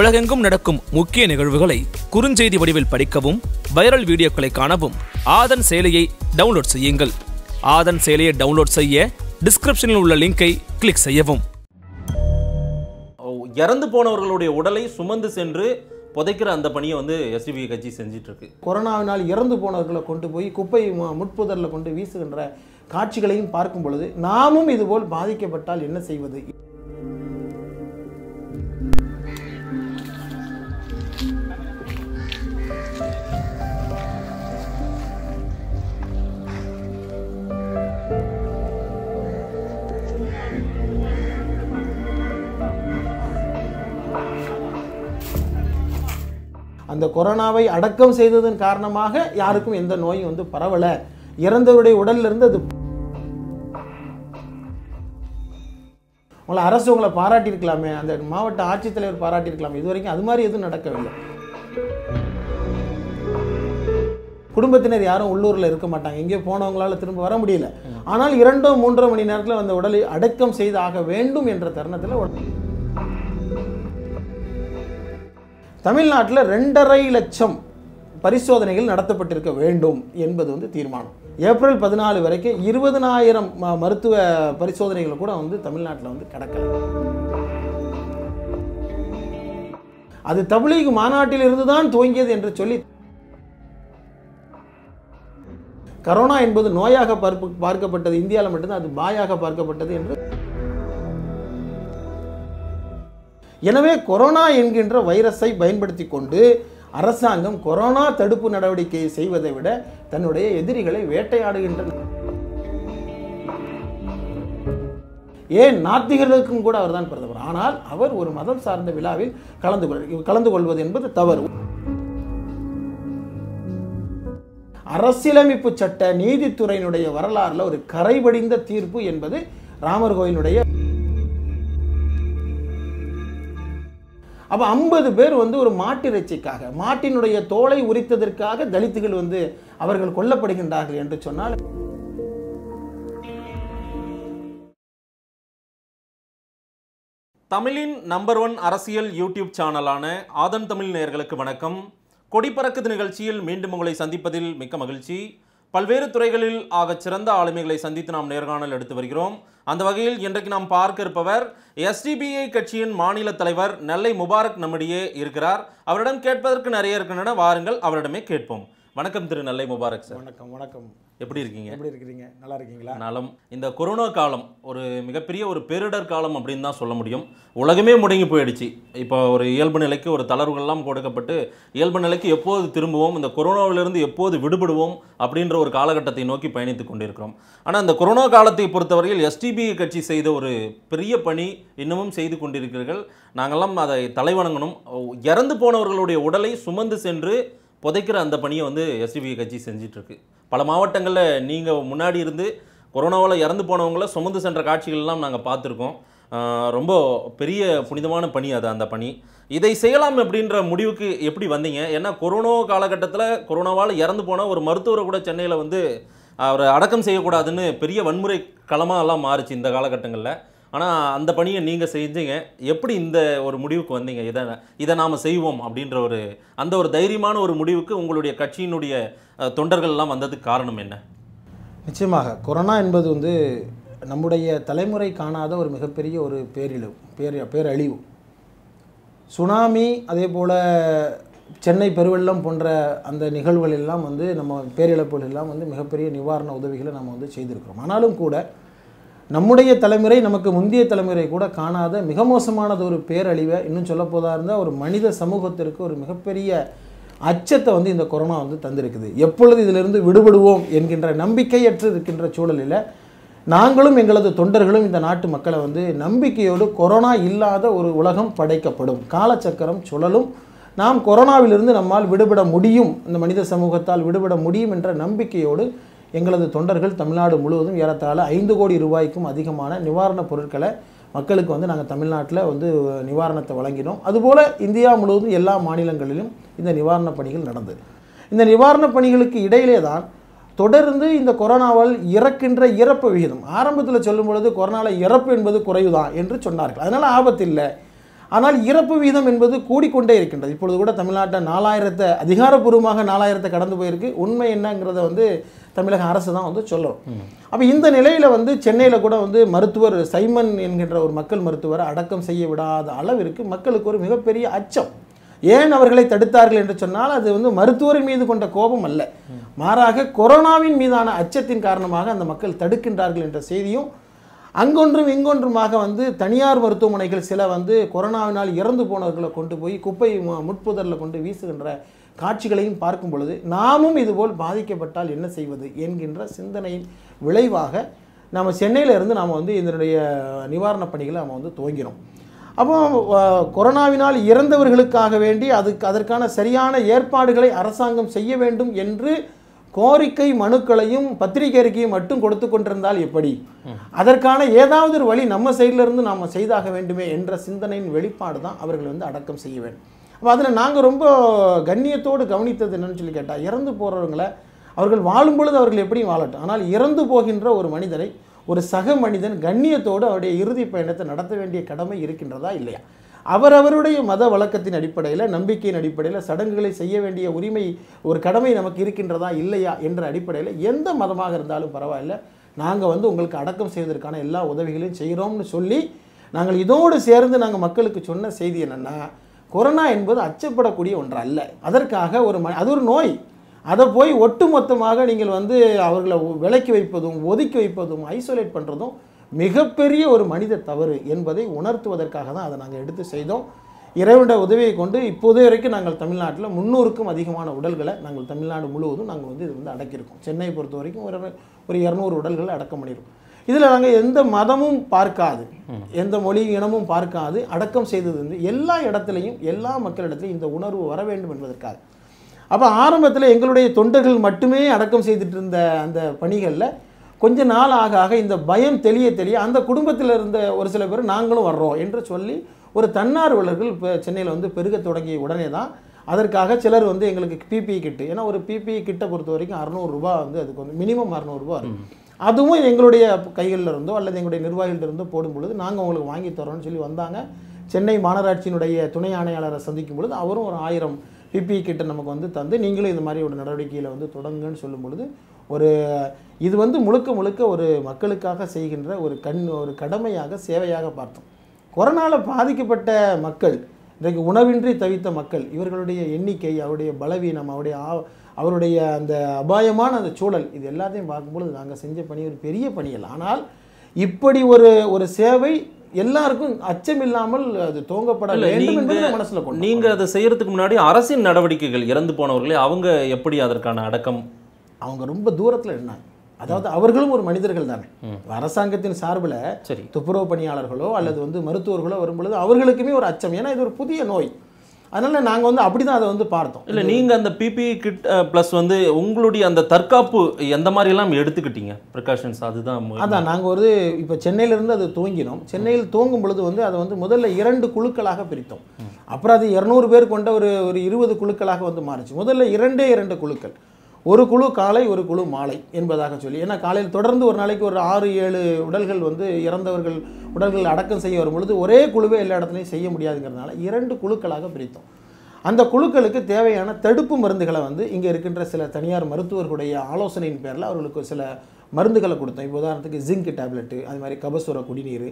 உலகெங்கும் நடக்கும் முக்கிய நிகழ்வுகளை குறுஞ்செய்தி வடிவில் படிக்கவும் வைரல் வீடியோக்களை காணவும் ஆதன் செயலியை டவுன்லோட் செய்யுங்கள். ஆதன் செயலியை டவுன்லோட் செய்ய டிஸ்கிரிப்ஷனில் உள்ள லிங்கை கிளிக் செய்யவும். இறந்து போனவர்களுடைய உடலை சுமந்து சென்று புதைக்கிற அந்த பணியை வந்து எஸ்டிபி கட்சி செஞ்சிட்டு இருக்கு. கொரோனாவினால் இறந்து போனவர்களை கொண்டு போய் குப்பை முட்புதரில் கொண்டு வீசுகின்ற காட்சிகளையும் பார்க்கும் பொழுது நாமும் இதுபோல் பாதிக்கப்பட்டால் என்ன செய்வது? அந்த கொரோனாவை அடக்கம் செய்ததன் காரணமாக யாருக்கும் எந்த நோயும் வந்து பரவல, இறந்தவருடைய உடல்ல இருந்து அது உங்களை அரசு உங்களை பாராட்டியிருக்கலாமே, அந்த மாவட்ட ஆட்சித்தலைவர் பாராட்டியிருக்கலாமே, இதுவரைக்கும் அது மாதிரி எதுவும் நடக்கவில்லை. குடும்பத்தினர் யாரும் உள்ளூரில் இருக்க மாட்டாங்க, எங்கேயோ போனவங்களால திரும்ப வர முடியல. ஆனால் 2-3 மணி நேரத்தில் அந்த உடலை அடக்கம் செய்து ஆக வேண்டும் என்ற தருணத்தில் தமிழ்நாட்டில் 2.5 லட்சம் பரிசோதனைகள் நடத்தப்பட்டிருக்க வேண்டும் என்பது வந்து தீர்மானம். ஏப்ரல் 14 வரைக்கும் 20,000 மருத்துவ பரிசோதனைகள் கூட வந்து தமிழ்நாட்டில் வந்து கிடக்கல. அது தபிலீக் மாநாட்டில் இருந்து தான் துவங்கியது என்று சொல்லி கரோனா என்பது நோயாக பார்க்கப்பட்டது இந்தியாவில் மட்டும்தான், அது பாயாக பார்க்கப்பட்டது என்று. எனவே கொரோனா என்கின்ற வைரஸை பயன்படுத்தி கொண்டு அரசாங்கம் கொரோனா தடுப்பு நடவடிக்கையை செய்வதை விட தன்னுடைய எதிரிகளை வேட்டையாடுகின்றனர். ஏன் நாத்திகர்களுக்கும் கூட அவர் தான் பிரதமர், ஆனால் அவர் ஒரு மதம் சார்ந்த விழாவில் கலந்து கொள்வது என்பது தவறு. அரசியலமைப்பு சட்ட நீதித்துறையினுடைய வரலாறுல ஒரு கரைபடிந்த தீர்ப்பு என்பது ராமர் கோயிலுடைய. அப்போ 50 பேர் வந்து ஒரு மாட்டிறைச்சிக்காக, மாட்டினுடைய தோலை உரித்ததற்காக தலித்துகள் வந்து அவர்கள் கொல்லப்படுகின்றார்கள் என்று சொன்னால் தமிழின் நம்பர் 1 அரசியல் யூடியூப் சேனலான ஆதன் தமிழ் நேயர்களுக்கு வணக்கம். கொடி பறக்குது நிகழ்ச்சியில் மீண்டும் உங்களை சந்திப்பதில் மிக்க மகிழ்ச்சி. பல்வேறு துறைகளில் ஆகச் சிறந்த ஆளுமைகளை சந்தித்து நாம் நேர்காணல் எடுத்து வருகிறோம். அந்த வகையில் இன்றைக்கு நாம் பார்க்க இருப்பவர் எஸ்டிபிஐ கட்சியின் மாநில தலைவர் நெல்லை முபாரக் நம்மிடையே இருக்கிறார். அவரிடம் கேட்பதற்கு நிறைய இருக்கின்றன, வாருங்கள் அவரிடமே கேட்போம். வணக்கம் திரு நெல்லை முபாரக் சார். வணக்கம். வணக்கம். எப்படி இருக்கிறீங்க? நல்லா இருக்கீங்களா? நலம். இந்த கொரோனா காலம் ஒரு மிகப்பெரிய ஒரு பேரிடர் காலம் அப்படின்னு தான் சொல்ல முடியும். உலகமே முடங்கி போயிடுச்சு. இப்போ ஒரு இயல்பு நிலைக்கு ஒரு தளர்வுகள்லாம் கொடுக்கப்பட்டு இயல்பு நிலைக்கு எப்போது திரும்புவோம், இந்த கொரோனாவிலிருந்து எப்போது விடுபடுவோம் அப்படின்ற ஒரு காலகட்டத்தை நோக்கி பயணித்து கொண்டிருக்கிறோம். ஆனால் இந்த கொரோனா காலத்தை பொறுத்தவரையில் எஸ்டிபி கட்சி செய்த ஒரு பெரிய பணி இன்னமும் செய்து கொண்டிருக்கிறீர்கள். நாங்கள்லாம் அதை தலைவணங்கணும். இறந்து போனவர்களுடைய உடலை சுமந்து சென்று புதைக்கிற அந்த பணியை வந்து எஸ்டிபி கட்சி செஞ்சிட்ருக்கு. பல மாவட்டங்களில் நீங்கள் முன்னாடி இருந்து கொரோனாவில் இறந்து போனவங்களை சுமந்து சென்ற காட்சிகள்லாம் நாங்கள் பார்த்துருக்கோம். ரொம்ப பெரிய புனிதமான பணி அது. அந்த பணி இதை செய்யலாம் அப்படின்ற முடிவுக்கு எப்படி வந்தீங்க? ஏன்னா கொரோனா காலகட்டத்தில் கொரோனாவால் இறந்து போன ஒரு மருத்துவரை கூட சென்னையில் வந்து அவரை அடக்கம் செய்யக்கூடாதுன்னு பெரிய வன்முறை களமாக எல்லாம் மாறுச்சு இந்த காலகட்டங்களில். ஆனால் அந்த பணியை நீங்கள் செஞ்சீங்க. எப்படி இந்த ஒரு முடிவுக்கு வந்தீங்க? இதை நாம் செய்வோம் அப்படின்ற ஒரு அந்த ஒரு தைரியமான ஒரு முடிவுக்கு உங்களுடைய கட்சியினுடைய தொண்டர்கள்லாம் வந்ததுக்கு காரணம் என்ன? நிச்சயமாக கொரோனா என்பது வந்து நம்முடைய தலைமுறை காணாத ஒரு மிகப்பெரிய ஒரு பேரழிவு. சுனாமி, அதே போல் சென்னை பெருவெள்ளம் போன்ற அந்த நிகழ்வுகள் எல்லாம் வந்து நம்ம பேரிழப்புகள் எல்லாம் வந்து மிகப்பெரிய நிவாரண உதவிகளை நம்ம வந்து செய்திருக்கிறோம். ஆனாலும் கூட நம்முடைய தலைமுறை, நமக்கு முந்தைய தலைமுறை கூட காணாத மிக மோசமானது ஒரு பேரழிவை, இன்னும் சொல்லப்போதாக இருந்தால் ஒரு மனித சமூகத்திற்கு ஒரு மிகப்பெரிய அச்சத்தை வந்து இந்த கொரோனா வந்து தந்திருக்குது. எப்பொழுது இதிலிருந்து விடுபடுவோம் என்கின்ற நம்பிக்கையற்று இருக்கின்ற சூழலில் நாங்களும் எங்களது தொண்டர்களும் இந்த நாட்டு மக்களை வந்து நம்பிக்கையோடு கொரோனா இல்லாத ஒரு உலகம் படைக்கப்படும், காலச்சக்கரம் சுழலும், நாம் கொரோனாவிலிருந்து நம்மால் விடுபட முடியும், இந்த மனித சமூகத்தால் விடுபட முடியும் என்ற நம்பிக்கையோடு எங்களது தொண்டர்கள் தமிழ்நாடு முழுவதும் ஏறத்தாழ 5 கோடி ரூபாய்க்கும் அதிகமான நிவாரணப் பொருட்களை மக்களுக்கு வந்து நாங்கள் தமிழ்நாட்டில் வந்து நிவாரணத்தை வழங்கினோம். அதுபோல் இந்தியா முழுவதும் எல்லா மாநிலங்களிலும் இந்த நிவாரணப் பணிகள் நடந்தது. இந்த நிவாரணப் பணிகளுக்கு இடையிலே தான் தொடர்ந்து இந்த கொரோனாவால் இறக்கின்ற இறப்பு விகிதம், ஆரம்பத்தில் சொல்லும் பொழுது கொரோனாவில் இறப்பு என்பது குறைவு தான் என்று சொன்னார்கள், அதனால் ஆபத்து இல்லை. ஆனால் இறப்பு வீதம் என்பது கூடிக்கொண்டே இருக்கின்றது. இப்பொழுது கூட தமிழ்நாட்டில் 4000 அதிகாரப்பூர்வமாக 4000 கடந்து போயிருக்கு. உண்மை என்னங்கிறத வந்து தமிழக அரசு தான் வந்து சொல்லும். அப்போ இந்த நிலையில் வந்து சென்னையில் கூட வந்து மருத்துவர் சைமன் என்கின்ற ஒரு மக்கள் மருத்துவரை அடக்கம் செய்ய விடாத அளவிற்கு மக்களுக்கு ஒரு மிகப்பெரிய அச்சம். ஏன் அவர்களை தடுத்தார்கள் என்று சொன்னால் அது வந்து மருத்துவரின் மீது கொண்ட கோபம் அல்ல, மாறாக கொரோனாவின் மீதான அச்சத்தின் காரணமாக அந்த மக்கள் தடுக்கின்றார்கள் என்ற செய்தியும், அங்கொன்றும் இங்கொன்றுமாக வந்து தனியார் மருத்துவமனைகள் சில வந்து கொரோனாவினால் இறந்து போனவர்களை கொண்டு போய் குப்பை முட்புதரில் கொண்டு வீசுகின்ற காட்சிகளையும் பார்க்கும் பொழுது நாமும் இதுபோல் பாதிக்கப்பட்டால் என்ன செய்வது என்கின்ற சிந்தனையின் விளைவாக நம்ம சென்னையிலிருந்து நாம் வந்து இதனுடைய நிவாரணப் பணிகளை நாம் வந்து துவங்கினோம். அப்போ கொரோனாவினால் இறந்தவர்களுக்காக வேண்டி அதற்கான சரியான ஏற்பாடுகளை அரசாங்கம் செய்ய வேண்டும் என்று கோரிக்கை மனுக்களையும் பத்திரிகை அறிக்கையும் மட்டும் கொடுத்து கொண்டிருந்தால் எப்படி? அதற்கான ஏதாவது ஒரு வழி நம்ம சைட்லேருந்து நாம் செய்தாக வேண்டுமே என்ற சிந்தனையின் வெளிப்பாடு தான் அவர்கள் வந்து அடக்கம் செய்ய வேண்டும். அப்போ அதில் நாங்கள் ரொம்ப கண்ணியத்தோடு கவனித்தது என்னன்னு சொல்லி கேட்டால், இறந்து போகிறவங்களை அவர்கள் வாழும் பொழுது அவர்கள் எப்படியும் வாழட்டும், ஆனால் இறந்து போகின்ற ஒரு மனிதனை ஒரு சக மனிதன் கண்ணியத்தோடு அவருடைய இறுதி பயணத்தை நடத்த வேண்டிய கடமை இருக்கின்றதா இல்லையா? அவரவருடைய மத வழக்கத்தின் அடிப்படையில், நம்பிக்கையின் அடிப்படையில் சடங்குகளை செய்ய வேண்டிய உரிமை ஒரு கடமை நமக்கு இருக்கின்றதா இல்லையா என்ற அடிப்படையில் எந்த மதமாக இருந்தாலும் பரவாயில்ல, நாங்கள் வந்து உங்களுக்கு அடக்கம் செய்வதற்கான எல்லா உதவிகளையும் செய்கிறோம்னு சொல்லி நாங்கள் இதோடு சேர்ந்து நாங்கள் மக்களுக்கு சொன்ன செய்தி என்னென்னா, கொரோனா என்பது அச்சப்படக்கூடிய ஒன்று அல்ல. அதற்காக அது ஒரு நோய், அதை போய் ஒட்டு மொத்தமாக நீங்கள் வந்து அவர்களை விலக்கி வைப்பதும் ஒதுக்கி வைப்பதும் ஐசோலேட் பண்ணுறதும் மிகப்பெரிய ஒரு மனித தவறு என்பதை உணர்த்துவதற்காக தான் அதை நாங்கள் எடுத்து செய்தோம். இறைவனுடைய உதவியை கொண்டு இப்போது வரைக்கும் நாங்கள் தமிழ்நாட்டில் 300க்கும் அதிகமான உடல்களை நாங்கள் தமிழ்நாடு முழுவதும் நாங்கள் வந்து இது வந்து அடக்கியிருக்கோம். சென்னையை பொறுத்த வரைக்கும் ஒரு 200 உடல்களை அடக்கம் பண்ணியிருக்கோம். இதில் நாங்கள் எந்த மதமும் பார்க்காது, எந்த மொழி இனமும் பார்க்காது அடக்கம் செய்தது வந்து எல்லா இடத்துலையும் எல்லா மக்களிடத்துலையும் இந்த உணர்வு வர வேண்டும் என்பதற்காக. அப்போ ஆரம்பத்தில் எங்களுடைய தொண்டர்கள் மட்டுமே அடக்கம் செய்துட்டு இருந்த அந்த பணிகளில் கொஞ்ச நாள் ஆக ஆக இந்த பயம் தெளிய தெளிய அந்த குடும்பத்தில் இருந்த ஒரு சில பேர் நாங்களும் வர்றோம் என்று சொல்லி ஒரு தன்னார்வலர்கள் இப்போ சென்னையில் வந்து பெருக தொடங்கிய உடனே தான் அதற்காக சிலர் வந்து எங்களுக்கு பிபிஇ கிட்டு, ஏன்னா ஒரு பிபிஇ கிட்டை பொறுத்த வரைக்கும் 600 ரூபா வந்து அதுக்கு வந்து மினிமம் 600 ரூபா வரும். அதுவும் எங்களுடைய கைகளில் இருந்தோ அல்லது எங்களுடைய நிர்வாகிகள் இருந்தோ போடும் பொழுது நாங்கள் உங்களுக்கு வாங்கி தரோம்னு சொல்லி வந்தாங்க. சென்னை மாநகராட்சியினுடைய துணை ஆணையாளரை சந்திக்கும் பொழுது அவரும் ஒரு 1000 பிபிஇ கிட்ட நமக்கு வந்து தந்து நீங்களும் இது மாதிரி ஒரு நடவடிக்கையில் வந்து தொடங்குன்னு சொல்லும் பொழுது ஒரு இது வந்து முழுக்க முழுக்க ஒரு மக்களுக்காக செய்கின்ற ஒரு கடமையாக சேவையாக பார்த்தோம். கொரோனாவில் பாதிக்கப்பட்ட மக்கள், இன்றைக்கு உணவின்றி தவித்த மக்கள், இவர்களுடைய எண்ணிக்கை, அவருடைய பலவீனம், அவருடைய அந்த அபாயமான அந்த சூழல், இது எல்லாத்தையும் பார்க்கும்பொழுது நாங்கள் செஞ்ச பணி ஒரு பெரிய பணிகள். ஆனால் இப்படி ஒரு சேவை எல்லாருக்கும் அச்சம் இல்லாமல் அது தூங்கப்பட வேண்டும் என்பது மனசுல கொண்டு நீங்க அதை செய்யறதுக்கு முன்னாடி அரசின் நடவடிக்கைகள், இறந்து போனவர்களே அவங்க எப்படி அதற்கான அடக்கம், அவங்க ரொம்ப தூரத்தில் இருந்தாங்க. அதாவது அவர்களும் ஒரு மனிதர்கள் தானே. அரசாங்கத்தின் சார்பில் துப்புரவு பணியாளர்களோ அல்லது வந்து மருத்துவர்களோ வரும்பொழுது அவர்களுக்குமே ஒரு அச்சம், ஏன்னா இது ஒரு புதிய நோய். அதனால நாங்கள் வந்து அப்படி தான் அதை வந்து பார்த்தோம். இல்லை, நீங்கள் அந்த பிபிஇ கிட் ப்ளஸ் வந்து உங்களுடைய அந்த தற்காப்பு எந்த மாதிரிலாம் எடுத்துக்கிட்டீங்க ப்ரிகாஷன்ஸ், அதுதான் அதான் நாங்கள் ஒரு இப்போ சென்னையிலேருந்து அது தூங்கினோம். சென்னையில் தூங்கும் பொழுது வந்து அதை வந்து முதல்ல 2 குழுக்களாக பிரித்தோம். அப்புறம் அது 200 பேர் கொண்ட ஒரு 20 குழுக்களாக வந்து மாறிச்சு. முதல்ல 2 குழுக்கள், ஒரு குழு காலை, ஒரு குழு மாலை என்பதாக சொல்லி, ஏன்னா காலையில் தொடர்ந்து ஒரு நாளைக்கு ஒரு 6-7 உடல்கள் வந்து இறந்தவர்கள் உடல்கள் அடக்கம் செய்ய வரும்பொழுது ஒரே குழுவே எல்லா இடத்துலையும் செய்ய முடியாதுங்கிறதுனால 2 குழுக்களாக பிரித்தோம். அந்த குழுக்களுக்கு தேவையான தடுப்பு மருந்துகளை வந்து இங்கே இருக்கின்ற சில தனியார் மருத்துவர்களுடைய ஆலோசனையின் பேரில் அவர்களுக்கு சில மருந்துகளை கொடுத்தோம். இப்போ உதாரணத்துக்கு ஜிங்க் டேப்லெட்டு, அது மாதிரி கபசுர குடிநீர்,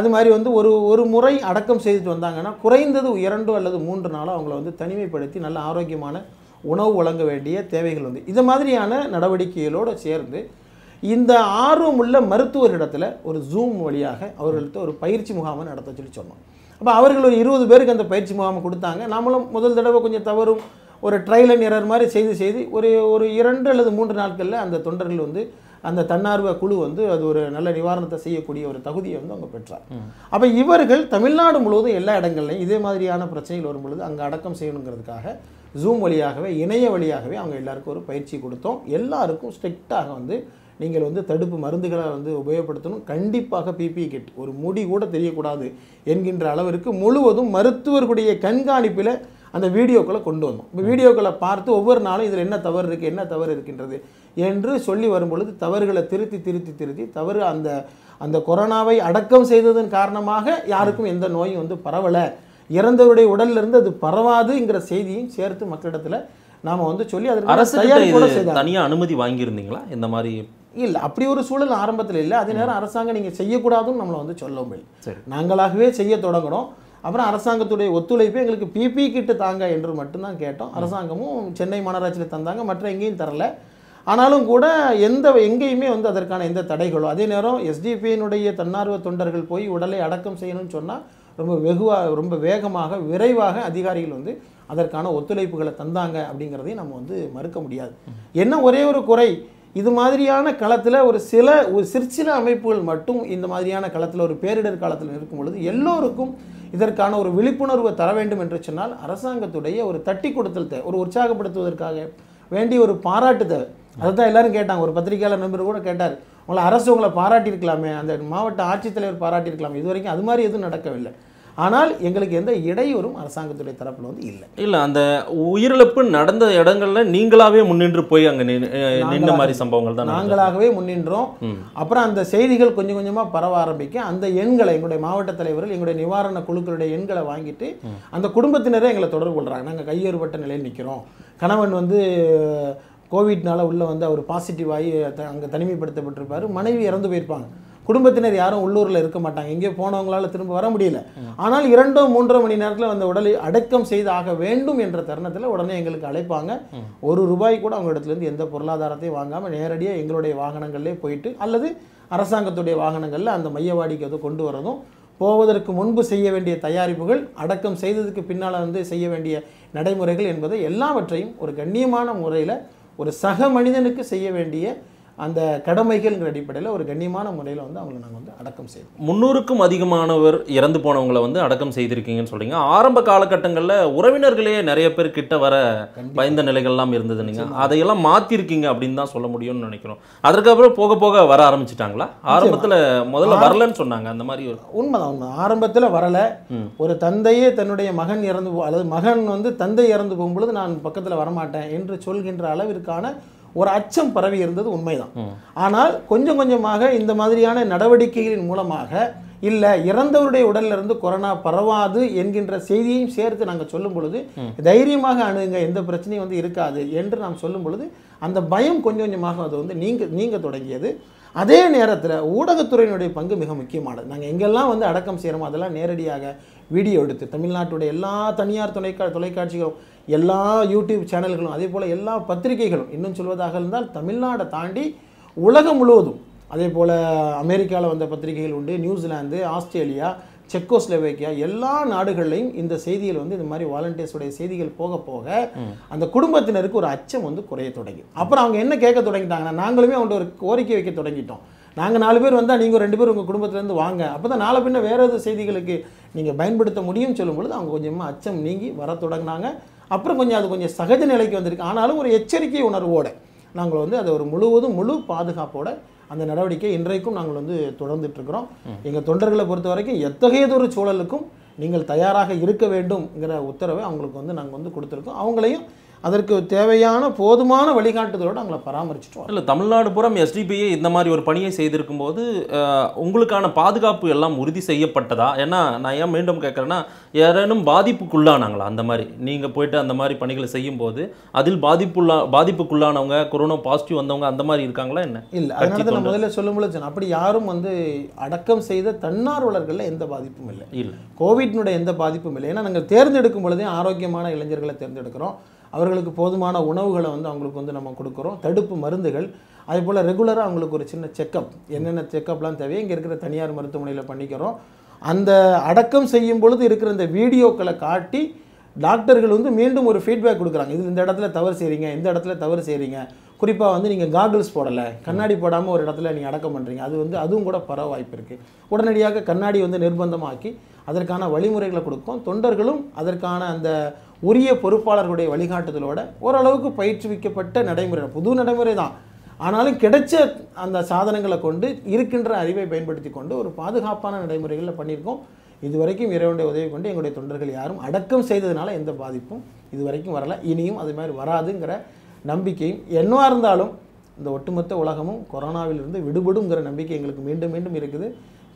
அது மாதிரி வந்து ஒரு முறை அடக்கம் செய்துட்டு வந்தாங்கன்னா குறைந்தது 2 அல்லது 3 நாளாக அவங்கள வந்து தனிமைப்படுத்தி நல்ல ஆரோக்கியமான உணவு வழங்க வேண்டிய தேவைகள் வந்து இது மாதிரியான நடவடிக்கைகளோடு சேர்ந்து இந்த ஆர்வமுள்ள மருத்துவரிடத்தில் ஒரு ஜூம் வழியாக அவர்கள்ட்ட ஒரு பயிற்சி முகாமை நடத்த சொல்லி சொன்னோம். அப்போ அவர்கள் ஒரு 20 பேருக்கு அந்த பயிற்சி முகாமை கொடுத்தாங்க. நம்மளும் முதல் தடவை கொஞ்சம் தவறும் ஒரு ட்ரையல் அண்ட் எரர் மாதிரி செய்து ஒரு 2 அல்லது 3 நாட்களில் அந்த தொண்டர்கள் வந்து அந்த தன்னார்வ குழு வந்து அது ஒரு நல்ல நிவாரணத்தை செய்யக்கூடிய ஒரு தகுதியை வந்து அவங்க பெற்றார். அப்போ இவர்கள் தமிழ்நாடு முழுவதும் எல்லா இடங்கள்லையும் இதே மாதிரியான பிரச்சனைகள் வரும்பொழுது அங்கே அடக்கம் செய்யணுங்கிறதுக்காக ஜூம் வழியாகவே இணைய வழியாகவே அவங்க எல்லாருக்கும் ஒரு பயிற்சி கொடுத்தோம். எல்லாருக்கும் ஸ்ட்ரிக்டாக வந்து நீங்கள் வந்து தடுப்பு மருந்துகளை வந்து உபயோகப்படுத்தணும், கண்டிப்பாக பிபிஇ கிட் ஒரு முடி கூட தெரியக்கூடாது என்கின்ற அளவிற்கு முழுவதும் மருத்துவர்களுடைய கண்காணிப்பில் அந்த வீடியோக்களை கொண்டு வந்தோம். இப்போ வீடியோக்களை பார்த்து ஒவ்வொரு நாளும் இதில் என்ன தவறு இருக்குது, என்ன தவறு இருக்கின்றது என்று சொல்லி வரும்பொழுது தவறுகளை திருத்தி திருத்தி திருத்தி தவறு அந்த கொரோனாவை அடக்கம் செய்ததன் காரணமாக யாருக்கும் எந்த நோயும் வந்து பரவலை இறந்தவருடைய உடல்ல இருந்து அது பரவாதுங்கற செய்தியையும் சேர்த்து மக்களிடத்துல நாம வந்து சொல்லி அதற்கு அரசு தனியா அனுமதி வாங்கி இருந்தீங்களா இந்த மாதிரி இல்ல அப்படி ஒரு சூழல் ஆரம்பத்துல இல்ல அதே நேர அரசாங்கம் நீங்க செய்ய கூடாதுன்னு நம்மள வந்து சொல்லவும் இல்லை நாங்களாகவே செய்ய தொடங்கறோம் அப்புறம் அரசாங்கத்துடைய ஒத்துழைப்பு எங்களுக்கு பிபி கிட்ட தாங்க என்று மட்டும் தான் கேட்டோம் அரசாங்கமும் சென்னை மாநகராட்சியில தந்தாங்க மற்ற எங்கேயும் தரல ஆனாலும் கூட எந்த எங்கேயுமே வந்து அதற்கான எந்த தடைகளோ அதே நேரம் எஸ்டிபியினுடைய தன்னார்வ தொண்டர்கள் போய் உடலை அடக்கம் செய்யணும்னு சொன்னா ரொம்ப வேகமாக விரைவாக அதிகாரிகள் வந்து அதற்கான ஒத்துழைப்புகளை தந்தாங்க அப்படிங்கறதை நம்ம வந்து மறுக்க முடியாது என்ன ஒரே ஒரு குறை இது மாதிரியான களத்துல ஒரு சிற்சில அமைப்புகள் மட்டும் இந்த மாதிரியான களத்துல ஒரு பேரிடர் காலத்துல இருக்கும் பொழுது எல்லோருக்கும் இதற்கான ஒரு விழிப்புணர்வு தர வேண்டும் என்று சொன்னால் அரசாங்கத்துடைய ஒரு தட்டி கொடுத்தல் ஒரு உற்சாகப்படுத்துவதற்காக வேண்டிய ஒரு பாராட்டு தேவை அதுதான் எல்லாரும் கேட்டாங்க ஒரு பத்திரிகையாளர் நம்பர் கூட கேட்டார் உங்களை அரசு உங்களை பாராட்டியிருக்கலாமே அந்த மாவட்ட ஆட்சித்தலைவர் பாராட்டியிருக்கலாமே இது வரைக்கும் அது மாதிரி எதுவும் நடக்கவில்லை ஆனால் எங்களுக்கு எந்த இடையூறும் அரசாங்கத்துடைய தரப்பில் வந்து இல்லை இல்லை அந்த உயிரிழப்பு நடந்த இடங்கள்ல நீங்களாகவே முன்னின்று போய் அங்கே நின்ற மாதிரி சம்பவங்கள் தான் நாங்களாகவே முன்னின்றோம் அப்புறம் அந்த செய்திகள் கொஞ்சம் கொஞ்சமாக பரவ ஆரம்பிக்க அந்த எண்களை எங்களுடைய மாவட்ட தலைவர்கள் எங்களுடைய நிவாரண குழுக்களுடைய எண்களை வாங்கிட்டு அந்த குடும்பத்தினரை எங்களை தொடர்பு கொள்கிறாங்க நாங்கள் கையேறுபட்ட நிலையில் நிற்கிறோம் கணவன் வந்து கோவிட்னால உள்ளே வந்து அவர் பாசிட்டிவ் ஆகி அங்கே தனிமைப்படுத்தப்பட்டிருப்பார் மனைவி இறந்து போயிருப்பாங்க குடும்பத்தினர் யாரும் உள்ளூரில் இருக்க மாட்டாங்க இங்கே போனவங்களால திரும்ப வர முடியல ஆனால் 2-3 மணி நேரத்தில் அந்த உடலை அடக்கம் செய்து ஆக வேண்டும் என்ற தருணத்தில் உடனே எங்களுக்கு அழைப்பாங்க ₹1 கூட அவங்க இடத்துலேருந்து எந்த பொருளாதாரத்தையும் வாங்காமல் நேரடியாக எங்களுடைய வாகனங்கள்லேயே போயிட்டு அல்லது அரசாங்கத்துடைய வாகனங்களில் அந்த மையவாடிக்கு அதை கொண்டு வரதும் போவதற்கு முன்பு செய்ய வேண்டிய தயாரிப்புகள் அடக்கம் செய்ததுக்கு பின்னால் வந்து செய்ய வேண்டிய நடைமுறைகள் என்பதை எல்லாவற்றையும் ஒரு கண்ணியமான முறையில் ஒரு சக மனிதனுக்கு செய்ய வேண்டிய அந்த கடமைகள்ங்கிற அடிப்படையில் ஒரு கண்ணியமான முறையில் வந்து அவங்களை நாங்கள் வந்து அடக்கம் செய்வோம் 300க்கும் அதிகமானவர் இறந்து போனவங்களை வந்து அடக்கம் செய்திருக்கீங்கன்னு சொல்கிறீங்க ஆரம்ப காலகட்டங்களில் உறவினர்களே நிறைய பேர் கிட்ட வர பயந்த நிலைகள்லாம் இருந்தது நீங்கள் அதையெல்லாம் மாற்றிருக்கீங்க அப்படின்னு தான் சொல்ல முடியும்னு நினைக்கிறோம் அதற்கப்புறம் போக போக வர ஆரம்பிச்சிட்டாங்களா ஆரம்பத்தில் முதல்ல வரலன்னு சொன்னாங்க அந்த மாதிரி உண்மைதான் உண்மை ஆரம்பத்தில் வரலை ஒரு தந்தையே தன்னுடைய மகன் இறந்து அல்லது மகன் வந்து தந்தை இறந்து போகும்பொழுது நான் பக்கத்தில் வரமாட்டேன் என்று சொல்கின்ற அளவிற்கான ஒரு அச்சம் பரவி இருந்தது உண்மைதான் ஆனால் கொஞ்சம் கொஞ்சமாக இந்த மாதிரியான நடவடிக்கைகளின் மூலமாக இல்லை இறந்தவருடைய உடலிலிருந்து கொரோனா பரவாது என்கின்ற செய்தியையும் சேர்த்து நாங்கள் சொல்லும் பொழுது தைரியமாக அணுகுங்க எந்த பிரச்சனையும் வந்து இருக்காது என்று நாம் சொல்லும் பொழுது அந்த பயம் கொஞ்சம் கொஞ்சமாக அது வந்து நீங்க தொடங்கியது அதே நேரத்தில் ஊடகத்துறையினுடைய பங்கு மிக முக்கியமானது நாங்கள் எங்கெல்லாம் வந்து அடக்கம் செய்கிறோமோ அதெல்லாம் நேரடியாக வீடியோ எடுத்து தமிழ்நாட்டுடைய எல்லா தனியார் தொலைக்காட்சிகளும் எல்லா யூடியூப் சேனல்களும் அதே போல் எல்லா பத்திரிகைகளும் இன்னும் சொல்வதாக இருந்தால் தமிழ்நாடை தாண்டி உலகம் முழுவதும் அதே போல் அமெரிக்காவில் வந்த பத்திரிகைகள் உண்டு நியூசிலாந்து ஆஸ்திரேலியா செக்கோஸ்லோவேக்கியா எல்லா நாடுகள்லையும் இந்த செய்திகள் வந்து இந்த மாதிரி வாலண்டியர்ஸுடைய செய்திகள் போக போக அந்த குடும்பத்தினருக்கு ஒரு அச்சம் வந்து குறைய தொடங்கி அப்புறம் அவங்க என்ன கேட்க தொடங்கிட்டாங்கன்னா நாங்களுமே அவங்க ஒரு கோரிக்கை வைக்க தொடங்கிட்டோம் நாங்கள் 4 பேர் வந்தால் நீங்கள் 2 பேர் உங்கள் குடும்பத்திலேருந்து வாங்க அப்போ தான் நாளை பின்ன வேறு எது செய்திகளுக்கு நீங்கள் பயன்படுத்த முடியும்னு சொல்லும்பொழுது அவங்க கொஞ்சமாக அச்சம் நீங்கி வர தொடங்கினாங்க அப்புறம் கொஞ்சம் அது கொஞ்சம் சகஜ நிலைக்கு வந்திருக்கு ஆனாலும் ஒரு எச்சரிக்கை உணர்வோடு நாங்கள் வந்து அதை ஒரு முழு பாதுகாப்போடு அந்த நடவடிக்கை இன்றைக்கும் நாங்கள் வந்து தொடர்ந்துட்டுருக்கிறோம் எங்கள் தொண்டர்களை பொறுத்த வரைக்கும் எத்தகையதொரு சூழலுக்கும் நீங்கள் தயாராக இருக்க வேண்டும்ங்கிற உத்தரவை அவங்களுக்கு வந்து நாங்கள் வந்து கொடுத்துருக்கோம் அவங்களையும் அதற்கு தேவையான போதுமான வழிகாட்டுதலோடு அவங்களை பராமரிச்சுட்டோம் இல்லை தமிழ்நாடு புறம் எஸ்டிபிஐ இந்த மாதிரி ஒரு பணியை செய்திருக்கும் போது உங்களுக்கான பாதுகாப்பு எல்லாம் உறுதி செய்யப்பட்டதா ஏன்னா நான் ஏன் மீண்டும் கேட்குறேன்னா யாரேனும் பாதிப்புக்குள்ளானாங்களா அந்த மாதிரி நீங்கள் போயிட்டு அந்த மாதிரி பணிகளை செய்யும்போது அதில் பாதிப்புக்குள்ளானவங்க கொரோனா பாசிட்டிவ் வந்தவங்க அந்த மாதிரி இருக்காங்களா என்ன இல்லை அதனால நான் முதல்ல சொல்ல முடியாது அப்படி யாரும் வந்து அடக்கம் செய்த தன்னார்வலர்களில் எந்த பாதிப்பும் இல்லை இல்லை கோவிட்னுடைய எந்த பாதிப்பும் இல்லை ஏன்னா நாங்கள் தேர்ந்தெடுக்கும் பொழுதே ஆரோக்கியமான இளைஞர்களை தேர்ந்தெடுக்கிறோம் அவர்களுக்கு போதுமான உணவுகளை வந்து அவங்களுக்கு வந்து நம்ம கொடுக்குறோம் தடுப்பு மருந்துகள் அதே போல் ரெகுலராக அவங்களுக்கு ஒரு சின்ன செக்கப் என்னென்ன செக்கப்லாம் தேவையோ இங்கே இருக்கிற தனியார் மருத்துவமனையில் பண்ணிக்கிறோம் அந்த அடக்கம் செய்யும் பொழுது இருக்கிற இந்த வீடியோக்களை காட்டி டாக்டர்கள் வந்து மீண்டும் ஒரு ஃபீட்பேக் கொடுக்குறாங்க இது இந்த இடத்துல தவறு செய்கிறீங்க இந்த இடத்துல தவறு செய்கிறீங்க குறிப்பாக வந்து நீங்கள் காகிள்ஸ் போடலை கண்ணாடி போடாமல் ஒரு இடத்துல நீங்கள் அடக்கம் பண்ணுறீங்க அது வந்து அதுவும் கூட பரவ வாய்ப்பு இருக்குது உடனடியாக கண்ணாடி வந்து நிர்பந்தமாக்கி அதற்கான வழிமுறைகளை கொடுக்கும் தொண்டர்களும் அதற்கான அந்த உரிய பொறுப்பாளர்களுடைய வழிகாட்டுதலோட ஓரளவுக்கு பயிற்றுவிக்கப்பட்ட நடைமுறை புது நடைமுறை தான் ஆனாலும் கிடைச்ச அந்த சாதனங்களை கொண்டு இருக்கின்ற அறிவை பயன்படுத்தி கொண்டு ஒரு பாதுகாப்பான நடைமுறைகளில் பண்ணியிருக்கோம் இதுவரைக்கும் இறைவனுடைய உதவி கொண்டு எங்களுடைய தொண்டர்கள் யாரும் அடக்கம் செய்ததுனால எந்த பாதிப்பும் இதுவரைக்கும் வரலை இனியும் அது மாதிரி வராதுங்கிற நம்பிக்கையும் என்னவா இருந்தாலும் இந்த ஒட்டுமொத்த உலகமும் கொரோனாவிலிருந்து விடுபடுங்கிற நம்பிக்கை எங்களுக்கு மீண்டும் மீண்டும் இருக்குது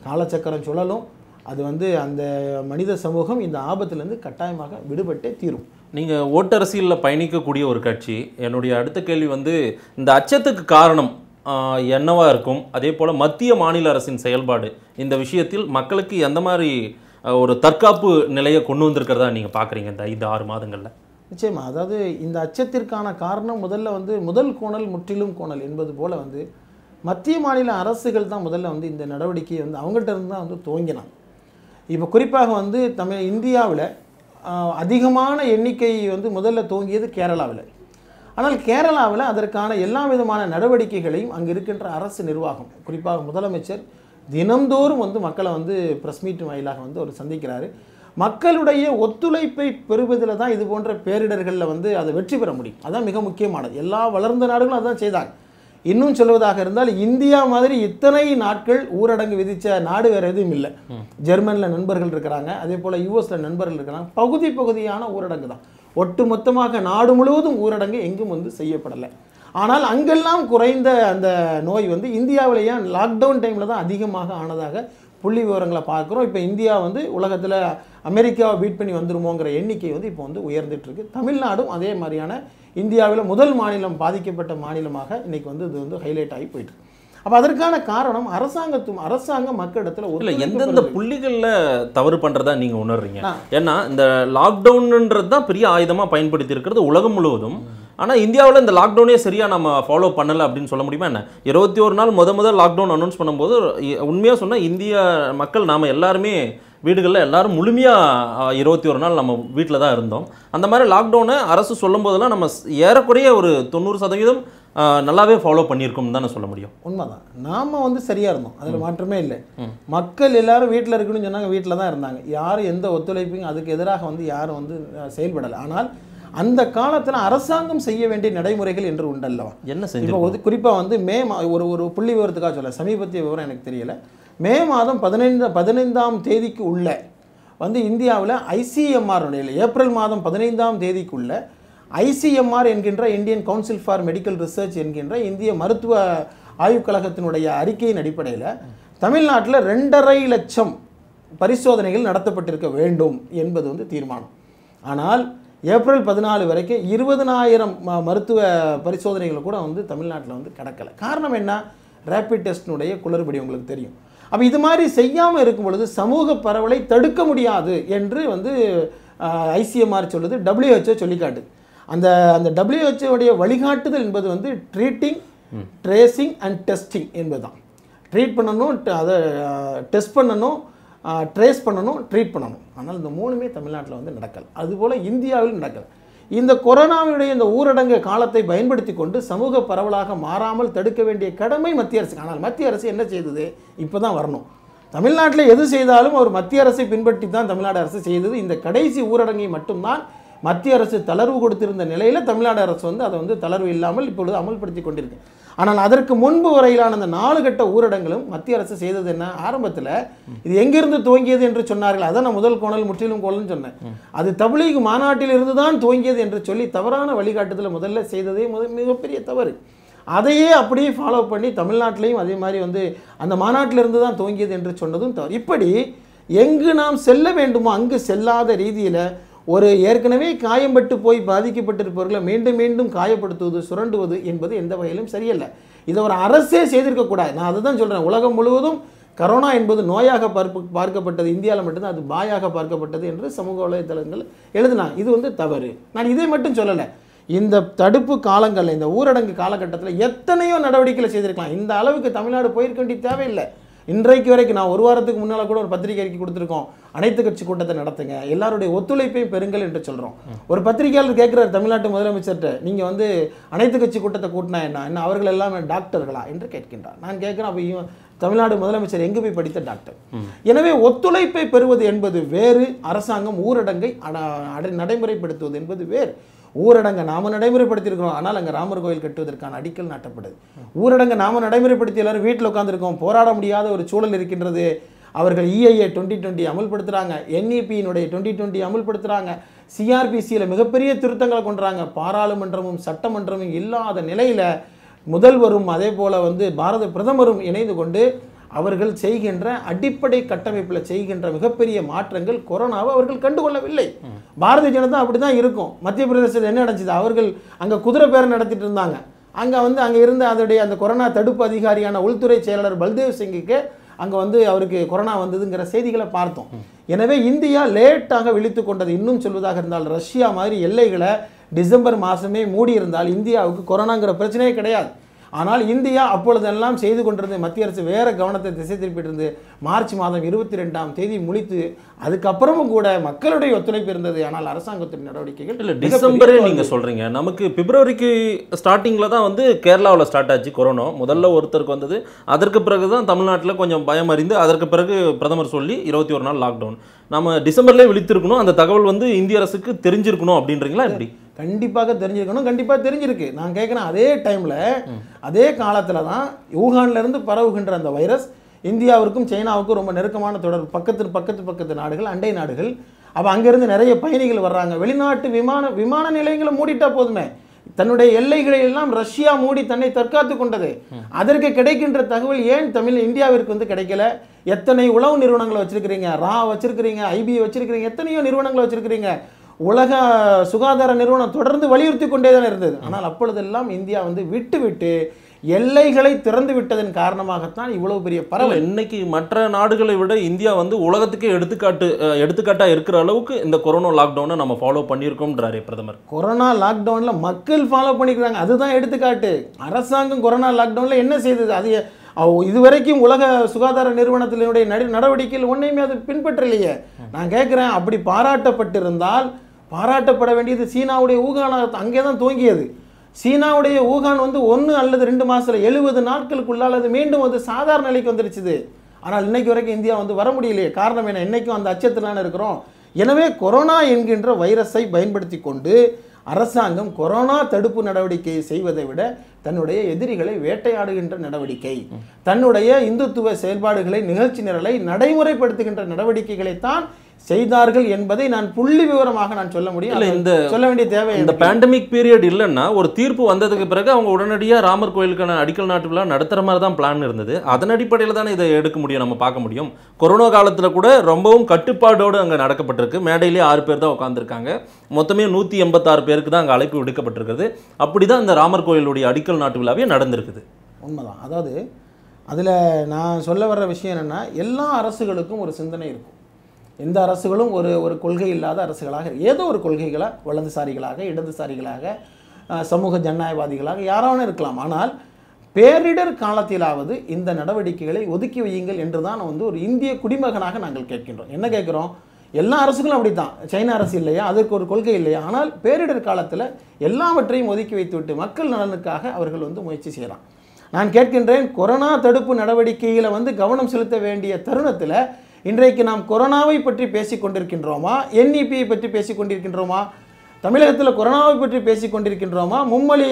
காலச்சக்கரம் சுழலும் அது வந்து அந்த மனித சமூகம் இந்த ஆபத்திலிருந்து கட்டாயமாக விடுபட்டே தீரும். நீங்கள் ஓட்டரசியில் பயணிக்கக்கூடிய ஒரு கட்சி. என்னுடைய அடுத்த கேள்வி வந்து இந்த அச்சத்துக்கு காரணம் என்னவா இருக்கும்? அதே போல் மத்திய மாநில அரசின் செயல்பாடு இந்த விஷயத்தில் மக்களுக்கு எந்த மாதிரி ஒரு தற்காப்பு நிலையை கொண்டு வந்திருக்கிறதா நீங்கள் பார்க்குறீங்க இந்த 5-6 மாதங்களில்? நிச்சயமாக, அதாவது இந்த அச்சத்திற்கான காரணம் முதல்ல வந்து முதல் கோணல் முற்றிலும் கோணல் என்பது போல் வந்து மத்திய மாநில அரசுகள் தான் முதல்ல வந்து இந்த நடவடிக்கையை வந்து அவங்கள்ட்ட இருந்து தான் வந்து துவங்கினாங்க. இப்போ குறிப்பாக வந்து இந்தியாவில் அதிகமான எண்ணிக்கை வந்து முதல்ல துவங்கியது கேரளாவில். ஆனால் கேரளாவில் அதற்கான எல்லா விதமான நடவடிக்கைகளையும் அங்கே இருக்கின்ற அரசு நிர்வாகம், குறிப்பாக முதலமைச்சர் தினம்தோறும் வந்து மக்களை வந்து ப்ரெஸ் மீட் வாயிலாக வந்து அவர் சந்திக்கிறார். மக்களுடைய ஒத்துழைப்பை பெறுவதில் தான் இது போன்ற பேரிடர்களில் வந்து அதை வெற்றி பெற முடியும். அதுதான் மிக முக்கியமானது. எல்லா வளர்ந்த நாடுகளும் அதுதான் செய்தாங்க. இன்னும் சொல்வதாக இருந்தால் இந்தியா மாதிரி இத்தனை நாட்கள் ஊரடங்கு விதித்த நாடு வேறு எதுவும் இல்லை. ஜெர்மனியில் நண்பர்கள் இருக்கிறாங்க, அதே போல் யூஎஸில் நண்பர்கள் இருக்கிறாங்க. பகுதி பகுதியான ஊரடங்கு தான், ஒட்டு மொத்தமாக நாடு முழுவதும் ஊரடங்கு எங்கும் வந்து செய்யப்படலை. ஆனால் அங்கெல்லாம் குறைந்த அந்த நோய் வந்து இந்தியாவிலேயே லாக்டவுன் டைமில் தான் அதிகமாக ஆனதாக புள்ளி விவரங்களை பார்க்குறோம். இப்போ இந்தியா வந்து உலகத்தில் அமெரிக்காவை பீட் பண்ணி வந்துருமோங்கிற எண்ணிக்கை வந்து இப்போ வந்து உயர்ந்துட்டுருக்கு. தமிழ்நாடும் அதே மாதிரியான இந்தியாவில் முதல் மாநிலம், பாதிக்கப்பட்ட மாநிலமாக இன்றைக்கி வந்து இது வந்து ஹைலைட் ஆகி போயிட்டுருக்கு. அப்போ அதற்கான காரணம் அரசாங்கம் மக்களிடத்தில் ஒரு எந்தெந்த புள்ளிகளில் தவறு பண்ணுறதா நீங்கள் உணர்றீங்க? ஏன்னா இந்த லாக்டவுன்ன்றது தான் பெரிய ஆயுதமாக பயன்படுத்தி இருக்கிறது உலகம் முழுவதும். ஆனால் இந்தியாவில் இந்த லாக்டவுனே சரியாக நம்ம ஃபாலோ பண்ணலை அப்படின்னு சொல்ல முடியுமா என்ன? 21 நாள் முதல் லாக்டவுன் அனௌன்ஸ் பண்ணும்போது உண்மையாக சொன்னால் இந்திய மக்கள் நாம் எல்லாருமே வீடுகளில் எல்லாரும் முழுமையாக 21 நாள் நம்ம வீட்டில் தான் இருந்தோம். அந்த மாதிரி லாக்டவுனை அரசு சொல்லும் போதெல்லாம் நம்ம ஏறக்குறைய ஒரு 90% நல்லாவே ஃபாலோ பண்ணியிருக்கோம் தானே சொல்ல முடியும். உண்மைதான், நாம் வந்து சரியாக இருந்தோம், அதில் மாற்றமே இல்லை. மக்கள் எல்லாரும் வீட்டில் இருக்கணும்னு சொன்னாங்க, வீட்டில் தான் இருந்தாங்க. யாரும் எந்த ஒத்துழைப்பையும் அதுக்கு எதிராக வந்து யாரும் வந்து செயல்படலை. ஆனால் அந்த காலத்தில் அரசாங்கம் செய்ய வேண்டிய நடைமுறைகள் என்று உண்டல்லவா? என்ன செஞ்சு குறிப்பாக வந்து மே ஒரு புள்ளி விவரத்துக்காக சொல்ல, சமீபத்திய விவரம் எனக்கு தெரியல, மே மாதம் 15ஆம் தேதிக்கு உள்ள வந்து இந்தியாவில் ICMR நிலையில் ஏப்ரல் மாதம் 15ஆம் தேதிக்குள்ள ICMR என்கின்ற Indian council for medical research என்கின்ற இந்திய மருத்துவ ஆய்வுக் கழகத்தினுடைய அறிக்கையின் அடிப்படையில் தமிழ்நாட்டில் 2,500,000 பரிசோதனைகள் நடத்தப்பட்டிருக்க வேண்டும் என்பது வந்து தீர்மானம். ஆனால் ஏப்ரல் 14 வரைக்கும் 20,000 மருத்துவ பரிசோதனைகள் கூட வந்து தமிழ்நாட்டில் வந்து கிடக்கலை. காரணம் என்ன? ரேபிட் டெஸ்டினுடைய குளறுபடி உங்களுக்கு தெரியும். அப்போ இது மாதிரி செய்யாமல் இருக்கும் பொழுது சமூக பரவலை தடுக்க முடியாது என்று வந்து ICMR சொல்லுது, WHO சொல்லிக்காட்டு. அந்த WHO வழிகாட்டுதல் என்பது வந்து ட்ரீட்டிங், ட்ரேசிங் அண்ட் டெஸ்டிங் என்பது தான். ட்ரீட் பண்ணணும், அதை டெஸ்ட் பண்ணணும், ட்ரேஸ் பண்ணணும், ட்ரீட் பண்ணணும். ஆனால் இந்த 3மே தமிழ்நாட்டில் வந்து நடக்கலை. அதுபோல் இந்தியாவில் நடக்கலை. இந்த கொரோனாவுடைய இந்த ஊரடங்கு காலத்தை பயன்படுத்தி கொண்டு சமூக பரவலாக மாறாமல் தடுக்க வேண்டிய கடமை மத்திய அரசுக்கு. ஆனால் மத்திய அரசு என்ன செய்தது? இப்போ தான் வரணும். தமிழ்நாட்டில் எது செய்தாலும் ஒரு மத்திய அரசை பின்பற்றி தான் தமிழ்நாடு அரசு செய்தது. இந்த கடைசி ஊரடங்கை மட்டும்தான் மத்திய அரசு தளர்வு கொடுத்திருந்த நிலையில் தமிழ்நாடு அரசு வந்து அதை வந்து தளர்வு இல்லாமல் இப்பொழுது அமல்படுத்தி கொண்டிருக்கு. ஆனால் அதற்கு முன்பு வரையிலான அந்த 4 கட்ட ஊரடங்களும் மத்திய அரசு செய்தது என்ன? ஆரம்பத்தில் இது எங்கிருந்து துவங்கியது என்று சொன்னார்கள். அதான் நான் முதல் கோணல் முற்றிலும் கோணல்னு சொன்னேன். அது தபிலீக் மாநாட்டிலிருந்து தான் துவங்கியது என்று சொல்லி தவறான வழிகாட்டுதலை முதல்ல செய்ததே மிகப்பெரிய தவறு. அதையே அப்படியே ஃபாலோ பண்ணி தமிழ்நாட்டிலையும் அதே மாதிரி வந்து அந்த மாநாட்டிலிருந்து தான் துவங்கியது என்று சொன்னதும் தவறு. இப்படி எங்கு நாம் செல்ல வேண்டுமோ அங்கு செல்லாத ரீதியில் ஒரு ஏற்கனவே காயம்பட்டு போய் பாதிக்கப்பட்டிருப்பவர்களை மீண்டும் மீண்டும் காயப்படுத்துவது, சுரண்டுவது என்பது எந்த வகையிலும் சரியல்ல. இதை ஒரு அரசே செய்திருக்கக்கூடாது. நான் அதை தான் சொல்கிறேன். உலகம் முழுவதும் கரோனா என்பது நோயாக பார்க்கப்பட்டது, இந்தியாவில் மட்டும்தான் அது பாயாக பார்க்கப்பட்டது என்று சமூக வலைதளங்கள் எழுதினாங்க. இது வந்து தவறு. நான் இதை மட்டும் சொல்லலை. இந்த தடுப்பு காலங்களில், இந்த ஊரடங்கு காலகட்டத்தில் எத்தனையோ நடவடிக்கைகளை செய்திருக்கலாம். இந்த அளவுக்கு தமிழ்நாடு போயிருக்க வேண்டிய தேவையில்லை. இன்றைக்கு வரைக்கும் நான் ஒரு வாரத்துக்கு முன்னால் கூட ஒரு பத்திரிகை அறிக்கை கொடுத்துருக்கோம். அனைத்து கட்சி கூட்டத்தை நடத்துங்க, எல்லாருடைய ஒத்துழைப்பையும் பெறுங்கள் என்று சொல்கிறோம். ஒரு பத்திரிகையாளர் கேட்குறாரு தமிழ்நாட்டு முதலமைச்சர்கிட்ட, நீங்கள் வந்து அனைத்து கட்சி கூட்டத்தை கூட்டினா என்ன, அவர்கள் எல்லாமே டாக்டர்களா என்று கேட்கின்றார். நான் கேட்குறேன், அப்போ தமிழ்நாடு முதலமைச்சர் எங்கு போய் படித்த டாக்டர்? எனவே ஒத்துழைப்பை பெறுவது என்பது வேறு, அரசாங்கம் ஊரடங்கை நடைமுறைப்படுத்துவது என்பது வேறு. ஊரடங்கை நாம் நடைமுறைப்படுத்தியிருக்கிறோம், ஆனால் அங்கே ராமர் கோயில் கட்டுவதற்கான அடிக்கல் நாட்டப்படுது. ஊரடங்கை நாம் நடைமுறைப்படுத்தி எல்லாரும் வீட்டில் உட்காந்துருக்கோம், போராட முடியாத ஒரு சூழல் இருக்கின்றது. அவர்கள் EIA 2020 அமல்படுத்துகிறாங்க, NEP-னுடைய 2020 அமல்படுத்துகிறாங்க, CRPC-யில் மிகப்பெரிய திருத்தங்களை கொண்டுறாங்க. பாராளுமன்றமும் சட்டமன்றமும் இல்லாத நிலையில் முதல்வரும் அதே போல் வந்து பாரத பிரதமரும் இணைந்து கொண்டு அவர்கள் செய்கின்ற அடிப்படை கட்டமைப்புல செய்கின்ற மிகப்பெரிய மாற்றங்கள் கொரோனாவை அவர்கள் கண்டுகொள்ளவில்லை. பாரதிய ஜனதா அப்படிதான் இருக்கும். மத்திய பிரதேசத்தில் என்ன நடந்துது? அவர்கள் அங்க குதிரை பேர் நடத்திட்டு இருந்தாங்க. அங்க வந்து அங்க இருந்த அதோடைய அந்த கொரோனா தடுப்பு அதிகாரியான உள்துறை செயலாளர் பல்தேவ் சிங்குக்கு அங்க வந்து அவருக்கு கொரோனா வந்ததுங்கிற செய்திகளை பார்த்தோம். எனவே இந்தியா லேட்டாக விழித்து கொண்டது. இன்னும் சொல்வதாக இருந்தால் ரஷ்யா மாதிரி எல்லைகளை டிசம்பர் மாதமே மூடி இருந்தால் இந்தியாவுக்கு கொரோனாங்கிற பிரச்சனையே கிடையாது. ஆனால் இந்தியா அப்பொழுதெல்லாம் செய்து கொண்டிருந்த மத்திய அரசு வேறு கவனத்தை திசை திருப்பிட்டிருந்து மார்ச் மாதம் 22ஆம் தேதி முடித்து அதுக்கப்புறமும் கூட மக்களுடைய ஒத்துழைப்பு இருந்தது. ஆனால் அரசாங்கத்தின் நடவடிக்கைகள் இல்லை. டிசம்பரே நீங்கள் சொல்கிறீங்க, நமக்கு பிப்ரவரிக்கு ஸ்டார்டிங்கில் தான் வந்து கேரளாவில் ஸ்டார்ட் ஆச்சு கொரோனா. முதல்ல ஒருத்தருக்கு வந்தது, அதற்கு பிறகு தான் தமிழ்நாட்டில் கொஞ்சம் பயம் அறிந்து அதற்கு பிறகு பிரதமர் சொல்லி 21 நாள் லாக்டவுன். நம்ம டிசம்பர்லேயே விழித்திருக்கணும், அந்த தகவல் வந்து இந்திய அரசுக்கு தெரிஞ்சிருக்கணும் அப்படின்றீங்களா? எப்படி? கண்டிப்பாக தெரிஞ்சிருக்கணும், கண்டிப்பாக தெரிஞ்சிருக்கு. நான் கேட்குறேன், அதே டைமில் அதே காலத்தில் தான் யூஹான்லேருந்து பரவுகின்ற அந்த வைரஸ் இந்தியாவிற்கும் சைனாவுக்கும் ரொம்ப நெருக்கமான தொடர்பு. பக்கத்து நாடுகள், அண்டை நாடுகள். அப்போ அங்கேருந்து நிறைய பயணிகள் வர்றாங்க. வெளிநாட்டு விமான நிலையங்களை மூடிட்டா போதுமே. தன்னுடைய எல்லைகளை எல்லாம் ரஷ்யா மூடி தன்னை தற்காத்து கொண்டது. அதற்கு கிடைக்கின்ற தகவல் ஏன் இந்தியாவிற்கு வந்து கிடைக்கல? எத்தனை உளவு நிறுவனங்களை வச்சிருக்கிறீங்க, ரா வச்சிருக்கிறீங்க, ஐபி வச்சிருக்கிறீங்க, எத்தனையோ நிறுவனங்களை வச்சிருக்கிறீங்க. உலக சுகாதார நிறுவனம் தொடர்ந்து வலியுறுத்தி கொண்டே தான் இருந்தது. ஆனால் அப்பொழுதெல்லாம் இந்தியா வந்து விட்டு எல்லைகளை திறந்து விட்டதன் காரணமாகத்தான் இவ்வளவு பெரிய பரவல். இன்னைக்கு மற்ற நாடுகளை விட இந்தியா வந்து உலகத்துக்கே எடுத்துக்காட்டாக இருக்கிற அளவுக்கு இந்த கொரோனா லாக்டவுனை நம்ம ஃபாலோ பண்ணியிருக்கோம்ன்றாரு பிரதமர். கொரோனா லாக்டவுனில் மக்கள் ஃபாலோ பண்ணிக்கிறாங்க, அதுதான் எடுத்துக்காட்டு. அரசாங்கம் கொரோனா லாக்டவுனில் என்ன செய்தது? அது இதுவரைக்கும் உலக சுகாதார நிறுவனத்தினுடைய நடவடிக்கையில் ஒன்றையுமே அது பின்பற்றலையே. நான் கேட்குறேன், அப்படி பாராட்டப்பட்டிருந்தால் பாராட்டப்பட வேண்டியது சீனாவுடைய ஊகான். அங்கே தான் தூங்கியது. சீனாவுடைய ஊகான் வந்து 1 அல்லது 2 மாதத்தில் 70 நாட்களுக்குள்ளால் அது மீண்டும் வந்து சாதாரண நிலைக்கு வந்துருச்சுது. ஆனால் இன்றைக்கு வரைக்கும் இந்தியா வந்து வர முடியலையே. காரணம் என்ன? இன்றைக்கும் அந்த அச்சத்திலான இருக்கிறோம். எனவே கொரோனா என்கின்ற வைரஸை பயன்படுத்தி கொண்டு அரசாங்கம் கொரோனா தடுப்பு நடவடிக்கையை செய்வதை விட தன்னுடைய எதிரிகளை வேட்டையாடுகின்ற நடவடிக்கை, தன்னுடைய இந்துத்துவ செயல்பாடுகளை, நிகழ்ச்சி நிரலை நடைமுறைப்படுத்துகின்ற நடவடிக்கைகளைத்தான் செய்தார்கள் என்பதை நான் புள்ளி விவரமாக நான் சொல்ல முடியும். இந்த சொல்ல வேண்டிய தேவை இந்த பேண்டமிக் பீரியட் இல்லைன்னா ஒரு தீர்ப்பு வந்ததுக்கு பிறகு அவங்க உடனடியாக ராமர் கோயிலுக்கான அடிக்கல் நாட்டு விழா நடத்துகிற மாதிரி தான் பிளான் இருந்தது. அதன் அடிப்படையில் தானே இதை எடுக்க முடியும், நம்ம பார்க்க முடியும். கொரோனா காலத்தில் கூட ரொம்பவும் கட்டுப்பாடோடு அங்கே நடக்கப்பட்டிருக்கு. மேடையிலே 6 பேர் தான் உட்காந்துருக்காங்க. மொத்தமே 186 பேருக்கு தான் அங்கே அழைப்பு விடுக்கப்பட்டிருக்கிறது. அப்படி தான் இந்த ராமர் கோயிலுடைய அடிக்கல் நாட்டு விழாவே நடந்திருக்குது. உண்மைதான். அதாவது அதில் நான் சொல்ல வர்ற விஷயம் என்னென்னா, எல்லா அரசுகளுக்கும் ஒரு சிந்தனை இருக்கும். எந்த அரசுகளும் ஒரு கொள்கை இல்லாத அரசுகளாக, ஏதோ ஒரு கொள்கைகளாக, வலதுசாரிகளாக, இடதுசாரிகளாக, சமூக ஜனநாயகவாதிகளாக யாராவது இருக்கலாம். ஆனால் பேரிடர் காலத்திலாவது இந்த நடவடிக்கைகளை ஒதுக்கி வையுங்கள் என்று தான் வந்து ஒரு இந்திய குடிமகனாக நாங்கள் கேட்கின்றோம். என்ன கேட்குறோம்? எல்லா அரசுகளும் அப்படி தான். சைனா அரசு இல்லையா? அதற்கு ஒரு கொள்கை இல்லையா? ஆனால் பேரிடர் காலத்தில் எல்லாவற்றையும் ஒதுக்கி வைத்துவிட்டு மக்கள் நலனுக்காக அவர்கள் வந்து முயற்சி செய்கிறான். நான் கேட்கின்றேன், கொரோனா தடுப்பு நடவடிக்கையில் வந்து கவனம் செலுத்த வேண்டிய தருணத்தில் இன்றைக்கு நாம் கொரோனாவை பற்றி பேசிக் கொண்டிருக்கின்றோமா, NEP பற்றி பேசிக் கொண்டிருக்கின்றோமா, தமிழகத்தில் கொரோனாவை பற்றி பேசிக் கொண்டிருக்கின்றோமா, மும்மொழி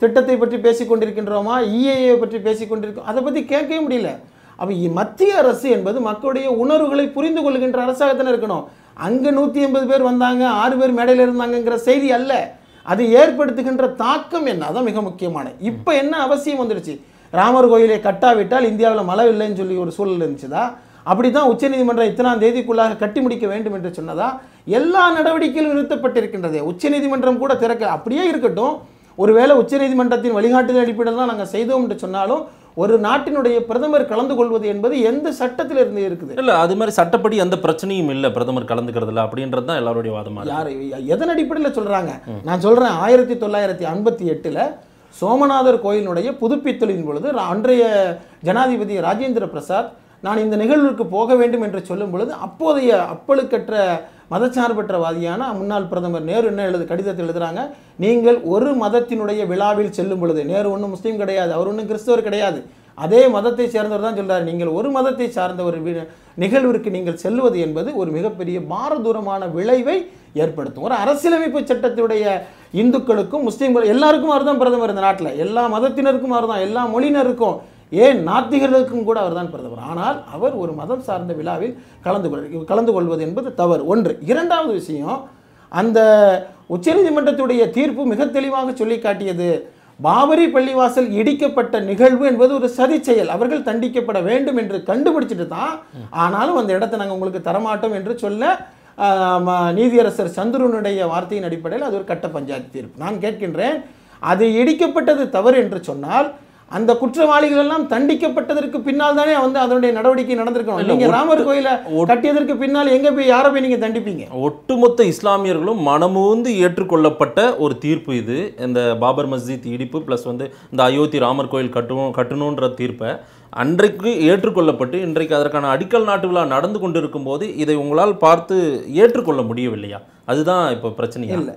திட்டத்தை பற்றி பேசிக் கொண்டிருக்கின்றோமா, EAA பற்றி பேசிக் கொண்டிருக்கோம்? அதை பற்றி கேட்கவே முடியல. அப்போ மத்திய அரசு என்பது மக்களுடைய உணர்வுகளை புரிந்து கொள்கின்ற அரசாகத்தானே இருக்கணும். அங்கே 180 பேர் வந்தாங்க, 6 பேர் மேடையில் இருந்தாங்கங்கிற செய்தி அல்ல, அது ஏற்படுத்துகின்ற தாக்கம் என்ன, அதான் மிக முக்கியமான. இப்போ என்ன அவசியம் வந்துடுச்சு? ராமர் கோயிலை கட்டாவிட்டால் இந்தியாவில் மழை இல்லைன்னு சொல்லி ஒரு சூழல் இருந்துச்சுதா? அப்படி தான் உச்சநீதிமன்றம் 15ஆம் தேதிக்குள்ளாக கட்டி முடிக்க வேண்டும் என்று சொன்னதா? எல்லா நடவடிக்கைகளும் நிறுத்தப்பட்டிருக்கின்றது. உச்சநீதிமன்றம் கூட திறக்க அப்படியே இருக்கட்டும். ஒருவேளை உச்சநீதிமன்றத்தின் வழிகாட்டுதல் அடிப்படையில் தான் நாங்கள் செய்தோம் என்று சொன்னாலும் ஒரு நாட்டினுடைய பிரதமர் கலந்து கொள்வது என்பது எந்த சட்டத்தில் இருந்து இருக்குது? இல்லை, அது மாதிரி சட்டப்படி எந்த பிரச்சனையும் இல்லை, பிரதமர் கலந்துக்கிறதுல அப்படின்றது தான் எல்லாருடைய வாதமாக. யார் எதன் அடிப்படையில் சொல்கிறாங்க? நான் சொல்கிறேன், 1958ல் சோமநாதர் கோயிலினுடைய புதுப்பித்தலின் பொழுது அன்றைய ஜனாதிபதி ராஜேந்திர பிரசாத் நான் இந்த நிகழ்வுக்கு போக வேண்டும் என்று சொல்லும் பொழுது அப்போதைய அப்பழுக்கற்ற மதச்சார்பற்றவாதியான முன்னாள் பிரதமர் நேரு என்ன கடிதத்தில் எழுதுகிறாங்க, நீங்கள் ஒரு மதத்தினுடைய விழாவில் செல்லும் பொழுது, நேரு ஒன்றும் முஸ்லீம் கிடையாது, அவர் ஒன்றும் கிறிஸ்தவர் கிடையாது, அதே மதத்தை சேர்ந்தவர் தான் சொல்கிறார், நீங்கள் ஒரு மதத்தை சார்ந்த ஒரு நிகழ்விற்கு நீங்கள் செல்வது என்பது ஒரு மிகப்பெரிய பாரதூரமான விளைவை ஏற்படுத்தும். ஒரு அரசியலமைப்பு சட்டத்துடைய இந்துக்களுக்கும் முஸ்லீம்கள் எல்லாருக்கும் அவர் தான் பிரதமர். இந்த நாட்டில் எல்லா மதத்தினருக்கும் அவர் தான், எல்லா மொழியினருக்கும், ஏன் நாத்திகர்களுக்கும் கூட அவர் தான் பிரதமர். ஆனால் அவர் ஒரு மதம் சார்ந்த விழாவில் கலந்து கொள்வது என்பது தவறு. ஒன்று. இரண்டாவது விஷயம், அந்த உச்சநீதிமன்றத்துடைய தீர்ப்பு மிக தெளிவாக சொல்லி காட்டியது, பாபரி பள்ளிவாசல் இடிக்கப்பட்ட நிகழ்வு என்பது ஒரு சதி செயல், அவர்கள் தண்டிக்கப்பட வேண்டும் என்று கண்டுபிடிச்சிட்டு தான் ஆனாலும் அந்த இடத்தை நாங்கள் உங்களுக்கு தரமாட்டோம் என்று சொல்ல நீதியரசர் சந்திரனுடைய வார்த்தையின் அடிப்படையில் அது ஒரு கட்ட பஞ்சாயத்து தீர்ப்பு. நான் கேட்கின்றேன், அது இடிக்கப்பட்டது தவறு என்று சொன்னால் அந்த குற்றவாளிகள் எல்லாம் தண்டிக்கப்பட்டதற்கு பின்னால் தானே வந்து அதனுடைய நடவடிக்கை நடந்திருக்கணும். நீங்க ராமர் கோயிலை கட்டியதற்கு பின்னால் எங்க போய் யாரை போய் நீங்க தண்டிப்பீங்க? ஒட்டுமொத்த இஸ்லாமியர்களும் மனமூந்து ஏற்றுக்கொள்ளப்பட்ட ஒரு தீர்ப்பு இது, இந்த பாபர் மஸ்ஜித் இடிப்பு பிளஸ் வந்து இந்த அயோத்தி ராமர் கோயில் கட்டணுன்ற தீர்ப்பை அன்றைக்கு ஏற்றுக்கொள்ளப்பட்டு இன்றைக்கு அதற்கான அடிக்கல் நாட்டு விழா நடந்து கொண்டிருக்கும் போது இதை உங்களால் பார்த்து ஏற்றுக்கொள்ள முடியவில்லையா? அதுதான் இப்போ பிரச்சனை இல்லை.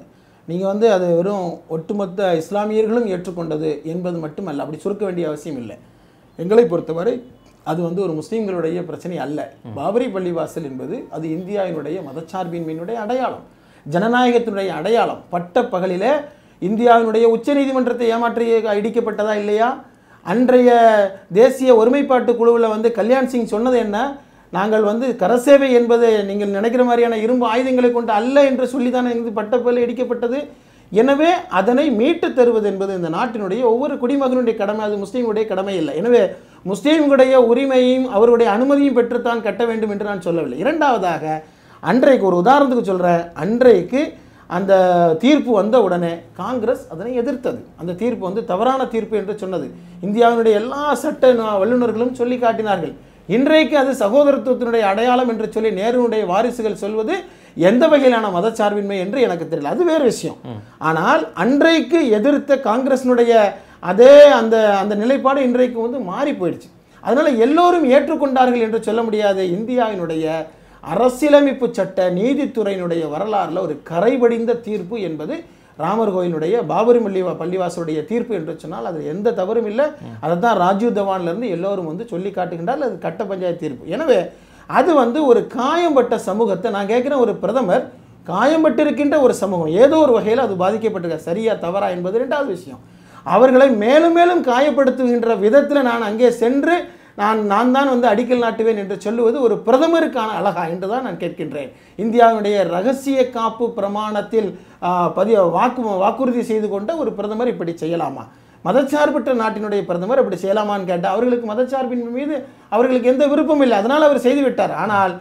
நீங்கள் வந்து அது வெறும் ஒட்டுமொத்த இஸ்லாமியர்களும் ஏற்றுக்கொண்டது என்பது மட்டுமல்ல, அப்படி சுருக்க வேண்டிய அவசியம் இல்லை. எங்களை பொறுத்தவரை அது வந்து ஒரு முஸ்லீம்களுடைய பிரச்சனை அல்ல. பாபரி பள்ளிவாசல் என்பது அது இந்தியாவினுடைய மதச்சார்பின்மையினுடைய அடையாளம், ஜனநாயகத்தினுடைய அடையாளம். பட்ட பகலில் இந்தியாவினுடைய உச்சநீதிமன்றத்தை ஏமாற்றி இடிக்கப்பட்டதா இல்லையா? அன்றைய தேசிய ஒருமைப்பாட்டு குழுவில் வந்து கல்யாண் சிங் சொன்னது என்ன, நாங்கள் வந்து கரசேவை என்பது நீங்கள் நினைக்கிற மாதிரியான இரும்பு ஆயுதங்களை கொண்டு அல்ல என்று சொல்லிதான் எங்கள் பட்டப்பேல இடிக்கப்பட்டது. எனவே அதனை மீட்டு தருவது என்பது இந்த நாட்டினுடைய ஒவ்வொரு குடிமகனுடைய கடமை, அது முஸ்லீம்களுடைய கடமை இல்லை. எனவே முஸ்லீம்களுடைய உரிமையும் அவருடைய அனுமதியும் பெற்றுத்தான் கட்ட வேண்டும் என்று நான் சொல்லவில்லை. இரண்டாவதாக, அன்றைக்கு ஒரு உதாரணத்துக்கு சொல்கிறேன், அன்றைக்கு அந்த தீர்ப்பு வந்த உடனே காங்கிரஸ் அதனை எதிர்த்தது. அந்த தீர்ப்பு வந்து தவறான தீர்ப்பு என்று சொன்னது இந்தியாவினுடைய எல்லா சட்ட வல்லுநர்களும் சொல்லி காட்டினார்கள். இன்றைக்கு அது சகோதரத்துவத்தினுடைய அடையாளம் என்று சொல்லி நேருனுடைய வாரிசுகள் சொல்வது எந்த வகையிலான மதச்சார்பின்மை என்று எனக்கு தெரியல, அது வேறு விஷயம். ஆனால் அன்றைக்கு எதிர்த்த காங்கிரஸினுடைய அதே அந்த அந்த நிலைப்பாடு இன்றைக்கு வந்து மாறி போயிடுச்சு. அதனால் எல்லோரும் ஏற்றுக்கொண்டார்கள் என்று சொல்ல முடியாது. இந்தியாவினுடைய அரசியலமைப்பு சட்ட நீதித்துறையினுடைய வரலாறில் ஒரு கரைபடிந்த தீர்ப்பு என்பது ராமர் கோயிலுடைய பாபரி பள்ளிவாசலுடைய தீர்ப்பு என்று சொன்னால் அது எந்த தவறும் இல்லை. அதை தான் ராஜீவ் தவான்லேருந்து எல்லோரும் வந்து சொல்லி காட்டுகின்றால் அது கட்ட பஞ்சாயத்து தீர்ப்பு. எனவே அது வந்து ஒரு காயம்பட்ட சமூகத்தை நான் கேட்குறேன், ஒரு பிரதமர் காயம்பட்டிருக்கின்ற ஒரு சமூகம் ஏதோ ஒரு வகையில் அது பாதிக்கப்பட்டிருக்க சரியா தவறா என்பது ரெண்டாவது விஷயம். அவர்களை மேலும் மேலும் காயப்படுத்துகின்ற விதத்தில் நான் அங்கே சென்று நான் தான் வந்து அடிக்கல் நாட்டுவேன் என்று சொல்லுவது ஒரு பிரதமருக்கான அழகா என்று தான் நான் கேட்கின்றேன். இந்தியாவினுடைய ரகசிய காப்பு பிரமாணத்தில் வாக்குறுதி செய்து கொண்ட ஒரு பிரதமர் இப்படி செய்யலாமா? மதச்சார்பற்ற நாட்டினுடைய பிரதமர் அப்படி செய்யலாமான்னு கேட்டால் அவர்களுக்கு மதச்சார்பின் மீது அவர்களுக்கு எந்த விருப்பம் இல்லை, அதனால் அவர் செய்துவிட்டார். ஆனால்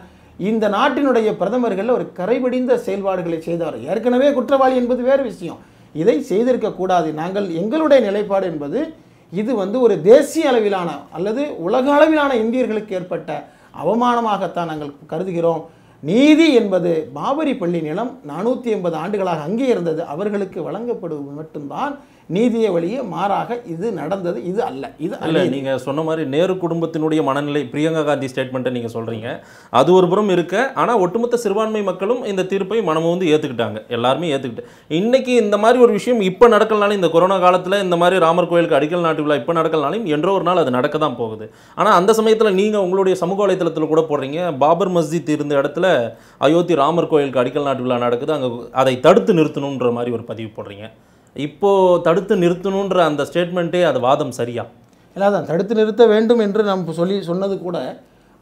இந்த நாட்டினுடைய பிரதமர்கள் ஒரு கரைபடிந்த செயல்பாடுகளை செய்தவர், ஏற்கனவே குற்றவாளி என்பது வேறு விஷயம், இதை செய்திருக்கக்கூடாது. நாங்கள் எங்களுடைய நிலைப்பாடு என்பது இது வந்து ஒரு தேசிய அளவிலான அல்லது உலக அளவிலான இந்தியர்களுக்கு ஏற்பட்ட அவமானமாகத்தான் நாங்கள் கருதுகிறோம். நீதி என்பது பாபரி பள்ளி நிலம் 480 ஆண்டுகளாக அங்கே இருந்தது, அவர்களுக்கு வழங்கப்படுவது மட்டும்தான் நீதியை வழியே, மாறாக இது நடந்தது இது அல்ல. இது அல்ல, நீங்கள் சொன்ன மாதிரி நேரு குடும்பத்தினுடைய மனநிலை பிரியங்கா காந்தி ஸ்டேட்மெண்ட்டை நீங்கள் சொல்கிறீங்க, அது ஒரு புறம் இருக்க. ஆனால் ஒட்டுமொத்த சிறுபான்மை மக்களும் இந்த தீர்ப்பை மனமும் வந்து ஏற்றுக்கிட்டாங்க, எல்லாருமே ஏற்றுக்கிட்டு இன்றைக்கி இந்த மாதிரி ஒரு விஷயம் இப்போ நடக்கலனாலும், இந்த கொரோனா காலத்தில் இந்த மாதிரி ராமர் கோயிலுக்கு அடிக்கல் நாட்டு விழா இப்போ நடக்கலனாலும் என்றோ ஒரு நாள் அது நடக்க தான் போகுது. ஆனால் அந்த சமயத்தில் நீங்கள் உங்களுடைய சமூக வலைத்தளத்தில் கூட போடுறீங்க, பாபர் மஸ்ஜித் இருந்த இடத்துல அயோத்தி ராமர் கோயிலுக்கு அடிக்கல் நாட்டு விழா நடக்குது, அங்கே அதை தடுத்து நிறுத்தணுன்ற மாதிரி ஒரு பதிவு போடுறீங்க. இப்போது தடுத்து நிறுத்தணுன்ற அந்த ஸ்டேட்மெண்ட்டே அது வாதம் சரியா? இல்லை, அதான் தடுத்து நிறுத்த வேண்டும் என்று நாம் சொன்னது கூட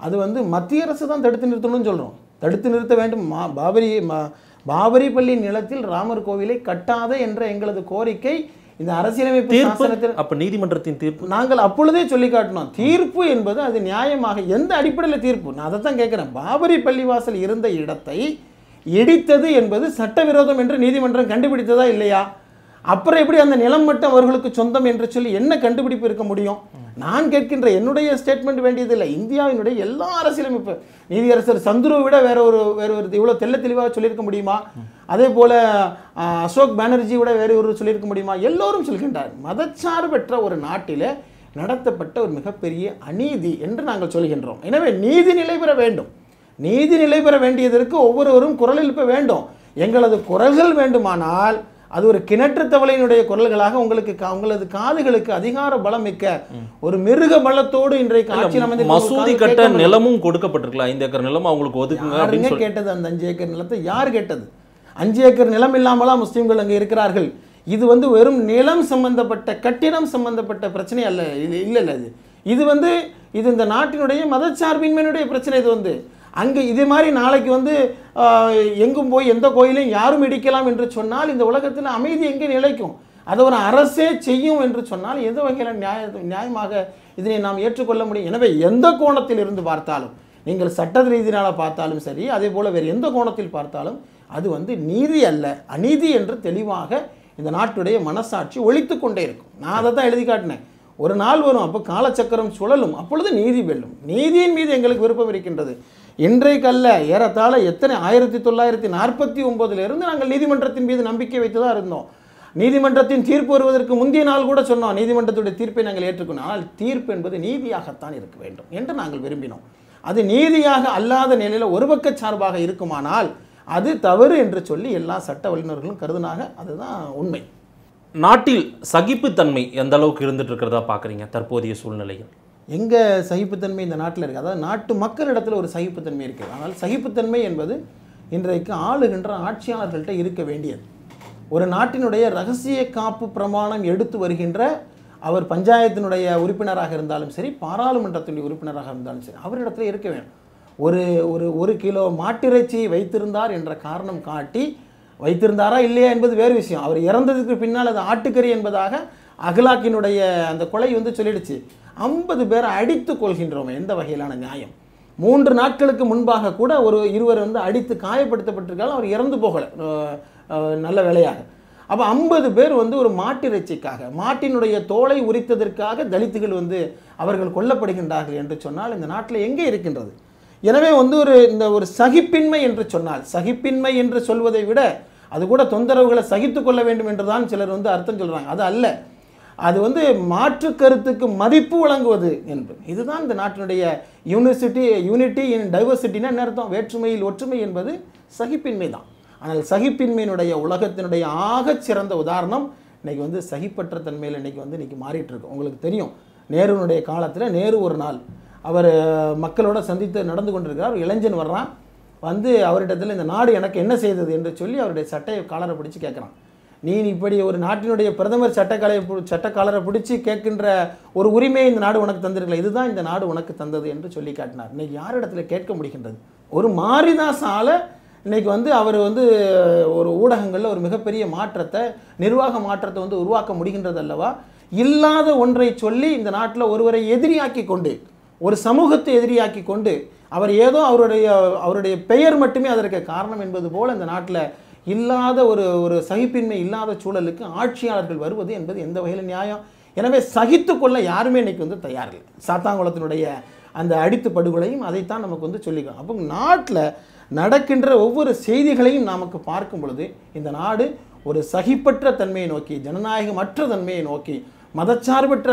அது வந்து மத்திய அரசு தான் தடுத்து நிறுத்தணும்னு சொல்கிறோம். தடுத்து நிறுத்த வேண்டும், பாபரி பள்ளி நிலத்தில் ராமர் கோவிலை கட்டாத என்ற எங்களது கோரிக்கை இந்த அரசியலமைப்பு சாசனத்தில் அப்போ நீதிமன்றத்தின் தீர்ப்பு நாங்கள் அப்பொழுதே சொல்லி காட்டினோம். தீர்ப்பு என்பது அது நியாயமாக எந்த அடிப்படையில் தீர்ப்பு, நான் அதை தான் கேட்குறேன். பாபரி பள்ளிவாசல் இருந்த இடத்தை இடித்தது என்பது சட்டவிரோதம் என்று நீதிமன்றம் கண்டுபிடித்ததா இல்லையா? அப்புறம் எப்படி அந்த நிலம் மட்டும் அவர்களுக்கு சொந்தம் என்று சொல்லி என்ன கண்டுபிடிப்பு இருக்க முடியும்? நான் கேட்கின்ற என்னுடைய ஸ்டேட்மெண்ட் வேண்டியதில்லை. இந்தியாவினுடைய எல்லா அரசியலமைப்பு நீதியரசர் சந்துருவை விட வேற ஒரு இவ்வளோ தெல்ல தெளிவாக சொல்லியிருக்க முடியுமா? அதே போல் அசோக் பானர்ஜி விட வேறு ஒரு சொல்லியிருக்க முடியுமா? எல்லோரும் சொல்கின்றார். மதச்சார்பற்ற ஒரு நாட்டில் நடத்தப்பட்ட ஒரு மிகப்பெரிய அநீதி என்று நாங்கள் சொல்கின்றோம். எனவே நீதி நிலை பெற வேண்டும். நீதி நிலை பெற வேண்டியதற்கு ஒவ்வொருவரும் குரல் எழுப்ப வேண்டும். எங்களது குரல்கள் வேண்டுமானால் அது ஒரு கிணற்று தவளையினுடைய குரல்களாக உங்களது காதுகளுக்கு அதிகார பலம் மிக்க ஒரு மிருக பலத்தோடு இன்றைக்கு ஆட்சியில் அமைந்த மசூதி கட்ட நிலமும் கொடுக்கப்பட்டிருக்கலாம். 5 ஏக்கர் நிலம் அவங்களுக்கு ஒதுக்குங்க கேட்டது, அந்த 5 ஏக்கர் நிலத்தை யார் கேட்டது? 5 ஏக்கர் நிலம் இல்லாமலாம் முஸ்லீம்கள் அங்கே இருக்கிறார்கள். இது வந்து வெறும் நிலம் சம்பந்தப்பட்ட கட்டிடம் சம்பந்தப்பட்ட பிரச்சனை அல்ல, இது இல்லை. இது வந்து இது இந்த நாட்டினுடைய மதச்சார்பின்மையினுடைய பிரச்சனை. இது வந்து அங்கே இதே மாதிரி நாளைக்கு வந்து எங்கும் போய் எந்த கோயிலையும் யாரும் இடிக்கலாம் என்று சொன்னால் இந்த உலகத்தில் அமைதி எங்கே நிலைக்கும்? நீங்கள் சட்ட ரீதியால பார்த்தாலும் சரி அதேபோல வேற எந்த கோணத்தில் பார்த்தாலும் அது வந்து நீதி அல்ல அநீதி என்று தெளிவாக இந்த நாட்டுடைய மனசாட்சி ஒலித்துக் கொண்டே இருக்கும். நான் அதை தான் எழுதி காட்டினேன். ஒரு நாள் வரும் அப்ப காலச்சக்கரம் சுழலும் அப்பொழுது நீதி வெல்லும். நீதியின் மீது எங்களுக்கு விருப்பம் இருக்கின்றது. இன்றைக்கல்ல ஏறத்தாழ எத்தனை 1949 இருந்து நாங்கள் நீதிமன்றத்தின் மீது நம்பிக்கை வைத்துதா இருந்தோம். நீதிமன்றத்தின் தீர்ப்பு வருவதற்கு முந்தைய நாள் கூட சொன்னோம் நீதிமன்றத்துடைய தீர்ப்பை நாங்கள் ஏற்றுக்கணும். ஆனால் தீர்ப்பு என்பது நீதியாகத்தான் இருக்க வேண்டும் என்று நாங்கள் விரும்பினோம். அது நீதியாக அல்லாத நிலையில் ஒரு பக்க சார்பாக இருக்குமானால் அது தவறு என்று சொல்லி எல்லா சட்ட வல்லுநர்களும் கருதுனாங்க. அதுதான் உண்மை. நாட்டில் சகிப்புத்தன்மை எந்த அளவுக்கு இருந்துட்டு இருக்கிறதா பார்க்குறீங்க தற்போதைய சூழ்நிலையில்? எங்கே சகிப்புத்தன்மை இந்த நாட்டில் இருக்குது? அதாவது நாட்டு மக்களிடத்தில் ஒரு சகிப்புத்தன்மை இருக்குது. ஆனால் சகிப்புத்தன்மை என்பது இன்றைக்கு ஆளுகின்ற ஆட்சியாளர்கள்ட்ட இருக்க வேண்டியது. ஒரு நாட்டினுடைய ரகசிய காப்பு பிரமாணம் எடுத்து வருகின்ற அவர் பஞ்சாயத்தினுடைய உறுப்பினராக இருந்தாலும் சரி பாராளுமன்றத்தினுடைய உறுப்பினராக இருந்தாலும் சரி அவரிடத்தில் இருக்க வேண்டும். ஒரு ஒரு ஒரு கிலோ மாட்டிறைச்சி வைத்திருந்தார் என்ற காரணம் காட்டி வைத்திருந்தாரா இல்லையா என்பது வேறு விஷயம். அவர் இறந்ததுக்கு பின்னால் அது ஆட்டுக்கறி என்பதாக அகலாக்கினுடைய அந்த கொலை வந்து சொல்லிடுச்சு. 50 பேரை அடித்து கொள்கின்றோம். எந்த வகையிலான நியாயம்? 3 நாட்களுக்கு முன்பாக கூட ஒரு 2 வந்து அடித்து காயப்படுத்தப்பட்டிருக்காலும் அவர் இறந்து போகலை, நல்ல வேலையாக. அப்போ 50 பேர் வந்து ஒரு மாட்டிறைச்சிக்காக மாட்டினுடைய தோலை உரித்ததற்காக தலித்துகள் வந்து அவர்கள் கொல்லப்படுகின்றார்கள் என்று சொன்னால் இந்த நாட்டில் எங்கே இருக்கின்றது? எனவே வந்து இந்த ஒரு சகிப்பின்மை என்று சொன்னால் சகிப்பின்மை என்று சொல்வதை விட அது கூட தொந்தரவுகளை சகித்து கொள்ள வேண்டும் என்று தான் சிலர் வந்து அர்த்தம் சொல்கிறாங்க. அது அல்ல, அது வந்து மாற்று கருத்துக்கு மதிப்பு வழங்குவது என்று. இதுதான் இந்த நாட்டினுடைய யூனிட்டி இன் டைவர்சிட்டின்னா என்ன அர்த்தம்? வேற்றுமையில் ஒற்றுமை என்பது சகிப்பின்மை தான். ஆனால் சகிப்பின்மையினுடைய உலகத்தினுடைய ஆகச் சிறந்த உதாரணம் இன்றைக்கி வந்து சகிப்பற்ற தன்மையில் இன்றைக்கி மாறிட்டுருக்கு. உங்களுக்கு தெரியும், நேருனுடைய காலத்தில் நேரு ஒரு நாள் அவர் மக்களோட சந்தித்து நடந்து கொண்டிருக்கிறார். இளைஞன் வர்றான், வந்து அவரிடத்தில் இந்த நாடு எனக்கு என்ன செய்தது என்று சொல்லி அவருடைய சட்டையை காலரை பிடிச்சி கேட்குறான். நீ இப்படி ஒரு நாட்டினுடைய பிரதமர் சட்டக்காலரை பிடிச்சி கேட்கின்ற ஒரு உரிமையை இந்த நாடு உனக்கு தந்திருக்கல, இதுதான் இந்த நாடு உனக்கு தந்தது என்று சொல்லி காட்டினார். இன்றைக்கி யாரிடத்தில் கேட்க முடிகின்றது? ஒரு மாரிதாசால் இன்றைக்கி வந்து அவர் வந்து ஒரு ஊடகங்களில் ஒரு மிகப்பெரிய மாற்றத்தை நிர்வாக மாற்றத்தை வந்து உருவாக்க முடிகின்றது அல்லவா? இல்லாத ஒன்றை சொல்லி இந்த நாட்டில் ஒருவரை எதிரியாக்கி கொண்டு ஒரு சமூகத்தை எதிரியாக்கி கொண்டு அவர் ஏதோ அவருடைய பெயர் மட்டுமே அதற்கு காரணம் என்பது போல் இந்த நாட்டில் இல்லாத ஒரு சகிப்பின்மை இல்லாத சூழலுக்கு ஆட்சியாளர்கள் வருவது என்பது எந்த வகையில் நியாயம்? எனவே சகித்து கொள்ள யாருமே இன்றைக்கி வந்து தயாரில்லை. சாத்தாங்குளத்தினுடைய அந்த அடித்து படுகொலையும் அதைத்தான் நமக்கு வந்து சொல்லிக்கலாம். அப்போ நாட்டில் நடக்கின்ற ஒவ்வொரு செய்திகளையும் நமக்கு பார்க்கும் பொழுது இந்த நாடு ஒரு சகிப்பற்ற தன்மையை நோக்கி, ஜனநாயகமற்ற தன்மையை நோக்கி, மதச்சார்பற்ற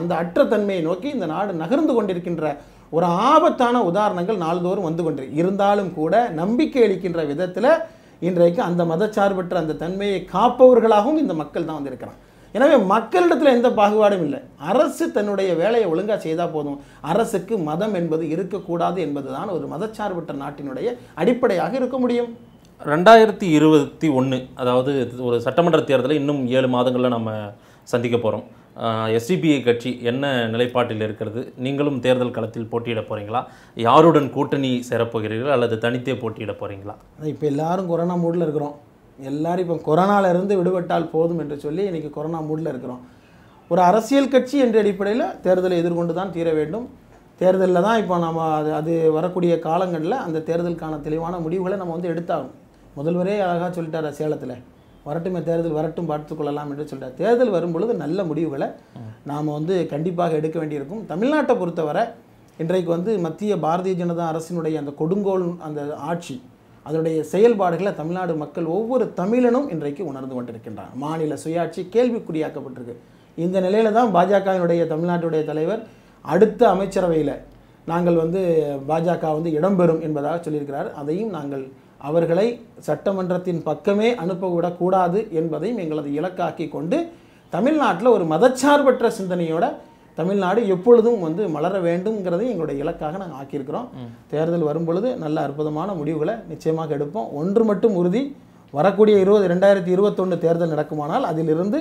அந்த அற்ற தன்மையை நோக்கி இந்த நாடு நகர்ந்து கொண்டிருக்கின்ற ஒரு ஆபத்தான உதாரணங்கள் நாள்தோறும் வந்து கொண்டிருக்கு. இருந்தாலும் கூட நம்பிக்கை அளிக்கின்ற விதத்தில் இன்றைக்கு அந்த மதச்சார்பற்ற அந்த தன்மையை காப்பவர்களாகவும் இந்த மக்கள் தான் வந்திருக்கிறாங்க. எனவே மக்களிடத்தில் எந்த பாகுபாடும் இல்லை. அரசு தன்னுடைய வேலையை ஒழுங்காக செய்தால் போதும். அரசுக்கு மதம் என்பது இருக்கக்கூடாது என்பது தான் ஒரு மதச்சார்பற்ற நாட்டினுடைய அடிப்படையாக இருக்க முடியும். 2021 அதாவது ஒரு சட்டமன்ற தேர்தலை இன்னும் 7 மாதங்களில் நம்ம சந்திக்க போகிறோம். எஸ்டிபிஐ கட்சி என்ன நிலைப்பாட்டில் இருக்கிறது? நீங்களும் தேர்தல் களத்தில் போட்டியிட போகிறீங்களா? யாருடன் கூட்டணி சேரப்போகிறீர்களா அல்லது தனித்தே போட்டியிட போகிறீங்களா? இப்போ எல்லோரும் கொரோனா மூடில் இருக்கிறோம். எல்லோரும் இப்போ கொரோனாவிலிருந்து விடுபட்டால் போதும் என்று சொல்லி இன்றைக்கி கொரோனா மூடில் இருக்கிறோம். ஒரு அரசியல் கட்சி என்ற அடிப்படையில் தேர்தலை எதிர்கொண்டு தான் தீர வேண்டும். தேர்தலில் தான் இப்போ நம்ம அது வரக்கூடிய காலங்களில் அந்த தேர்தலுக்கான தெளிவான முடிவுகளை நம்ம வந்து எடுத்தாகும். முதல்வரே அழகாக சொல்லிட்டார், சேலத்தில் வரட்டுமே தேர்தல் வரட்டும் பார்த்து கொள்ளலாம் என்று சொல்லிட்டார். தேர்தல் வரும்பொழுது நல்ல முடிவுகளை நாம் வந்து கண்டிப்பாக எடுக்க வேண்டியிருக்கும். தமிழ்நாட்டை பொறுத்தவரை இன்றைக்கு வந்து மத்திய பாரதிய ஜனதா அரசினுடைய அந்த கொடுங்கோல் அந்த ஆட்சி அதனுடைய செயல்பாடுகளை தமிழ்நாடு மக்கள் ஒவ்வொரு தமிழனும் இன்றைக்கு உணர்ந்து கொண்டிருக்கின்றார். மாநில சுயாட்சி கேள்விக்குறியாக்கப்பட்டிருக்கு. இந்த நிலையில் தான் பாஜகவினுடைய தமிழ்நாட்டுடைய தலைவர் அடுத்த அமைச்சரவையில் நாங்கள் வந்து பாஜக வந்து இடம்பெறும் என்பதாக சொல்லியிருக்கிறார். அதையும் நாங்கள் அவர்களை சட்டமன்றத்தின் பக்கமே அனுப்பவிடக்கூடாது என்பதையும் எங்களது இலக்காக்கி கொண்டு தமிழ்நாட்டில் ஒரு மதச்சார்பற்ற சிந்தனையோட தமிழ்நாடு எப்பொழுதும் வந்து மலர வேண்டும்ங்கிறதையும் எங்களுடைய இலக்காக நாங்கள் ஆக்கியிருக்கிறோம். தேர்தல் வரும்பொழுது நல்ல அற்புதமான முடிவுகளை நிச்சயமாக எடுப்போம். ஒன்று மட்டும் உறுதி, வரக்கூடிய 2021 தேர்தல் நடக்குமானால் அதிலிருந்து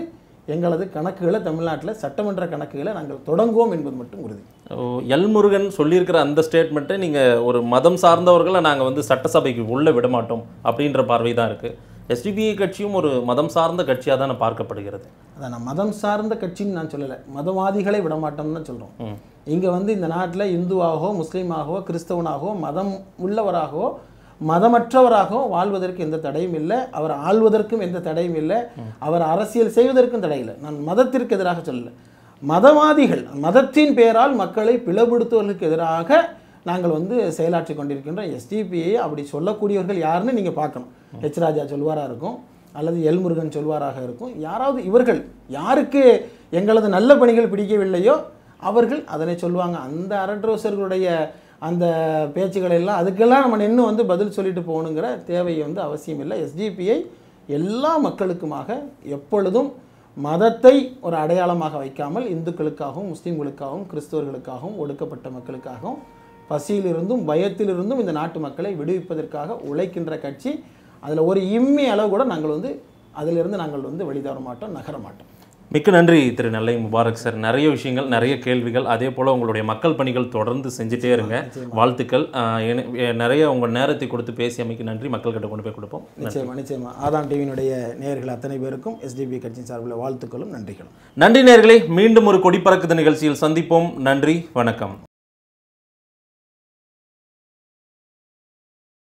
எங்களது கணக்குகளை தமிழ்நாட்டில் சட்டமன்ற கணக்குகளை நாங்கள் தொடங்குவோம் என்பது மட்டும் உறுதி. எல்முருகன் சொல்லியிருக்கிற அந்த ஸ்டேட்மெண்ட்டை நீங்கள் ஒரு மதம் சார்ந்தவர்களை நாங்கள் வந்து சட்டசபைக்கு உள்ளே விடமாட்டோம் அப்படின்ற பார்வை தான் இருக்குது. एसडीपी கட்சியும் ஒரு மதம் சார்ந்த கட்சியா தான் பார்க்கப்படுகிறது. அத நான் மதம் சார்ந்த கட்சின்னு நான் சொல்லல. மதவாதிகளை விட மாட்டோம்னு சொல்றோம். இங்க வந்து இந்த நாட்டுல இந்துவாகவோ முஸ்லிமாகவோ கிறிஸ்தவனாகவோ மதம் உள்ளவராகவோ மதமற்றவராகவோ வாழ்வதற்கு எந்த தடையும் இல்லை. அவர் ஆள்வதற்கும் எந்த தடையும் இல்லை. அவர் அரசியல் செய்வதற்கும் தடை இல்லை. நான் மதத்திற்கு எதிராக சொல்லல. மதவாதிகள் மதத்தின் பேரால் மக்களை பிளவுபடுத்துவதற்கு எதிராக நாங்கள் வந்து செயலாற்றி கொண்டிருக்கின்றோம். எஸ்டிபியை அப்படி சொல்லக்கூடியவர்கள் யாருன்னு நீங்கள் பார்க்கணும். ஹெச் ராஜா சொல்வாராக இருக்கும் அல்லது எல் முருகன் சொல்வாராக இருக்கும். யாராவது இவர்கள் யாருக்கு எங்களது நல்ல பணிகள் பிடிக்கவில்லையோ அவர்கள் அதனை சொல்லுவாங்க. அந்த அரட்ரோசர்களுடைய அந்த பேச்சுக்கள் எல்லாம் அதுக்கெல்லாம் நம்ம இன்னும் வந்து பதில் சொல்லிட்டு போகணுங்கிற தேவையை வந்து அவசியம் இல்லை. எஸ்டிபிஐ எல்லா மக்களுக்குமாக எப்பொழுதும் மதத்தை ஒரு அடையாளமாக வைக்காமல் இந்துக்களுக்காகவும் முஸ்லீம்களுக்காகவும் கிறிஸ்தவர்களுக்காகவும் ஒடுக்கப்பட்ட மக்களுக்காகவும் பசியிலிருந்தும் பயத்திலிருந்தும் இந்த நாட்டு மக்களை விடுவிப்பதற்காக உழைக்கின்ற கட்சி. அதில் ஒரு இம்மி அளவு கூட நாங்கள் வந்து அதிலிருந்து நாங்கள் வந்து வெளிதர மாட்டோம், நகர மாட்டோம். மிக்க நன்றி திரு நல்லை முபாரக் சார். நிறைய விஷயங்கள், நிறைய கேள்விகள், அதே போல் உங்களுடைய மக்கள் பணிகள் தொடர்ந்து செஞ்சுட்டே இருங்க. வாழ்த்துக்கள். நிறைய உங்கள் நேரத்தை கொடுத்து பேசியமைக்கு நன்றி. மக்கள் கிட்ட கொண்டு போய் கொடுப்போம். நிச்சயமா நிச்சயமா. ஆதான் டிவியினுடைய நேயர்கள் அத்தனை பேருக்கும் எஸ்டிபி கட்சியின் சார்பில் வாழ்த்துக்களும் நன்றிகளும். நன்றி நேயர்களே. மீண்டும் ஒரு கொடி பறக்குது நிகழ்ச்சியில் சந்திப்போம். நன்றி, வணக்கம்.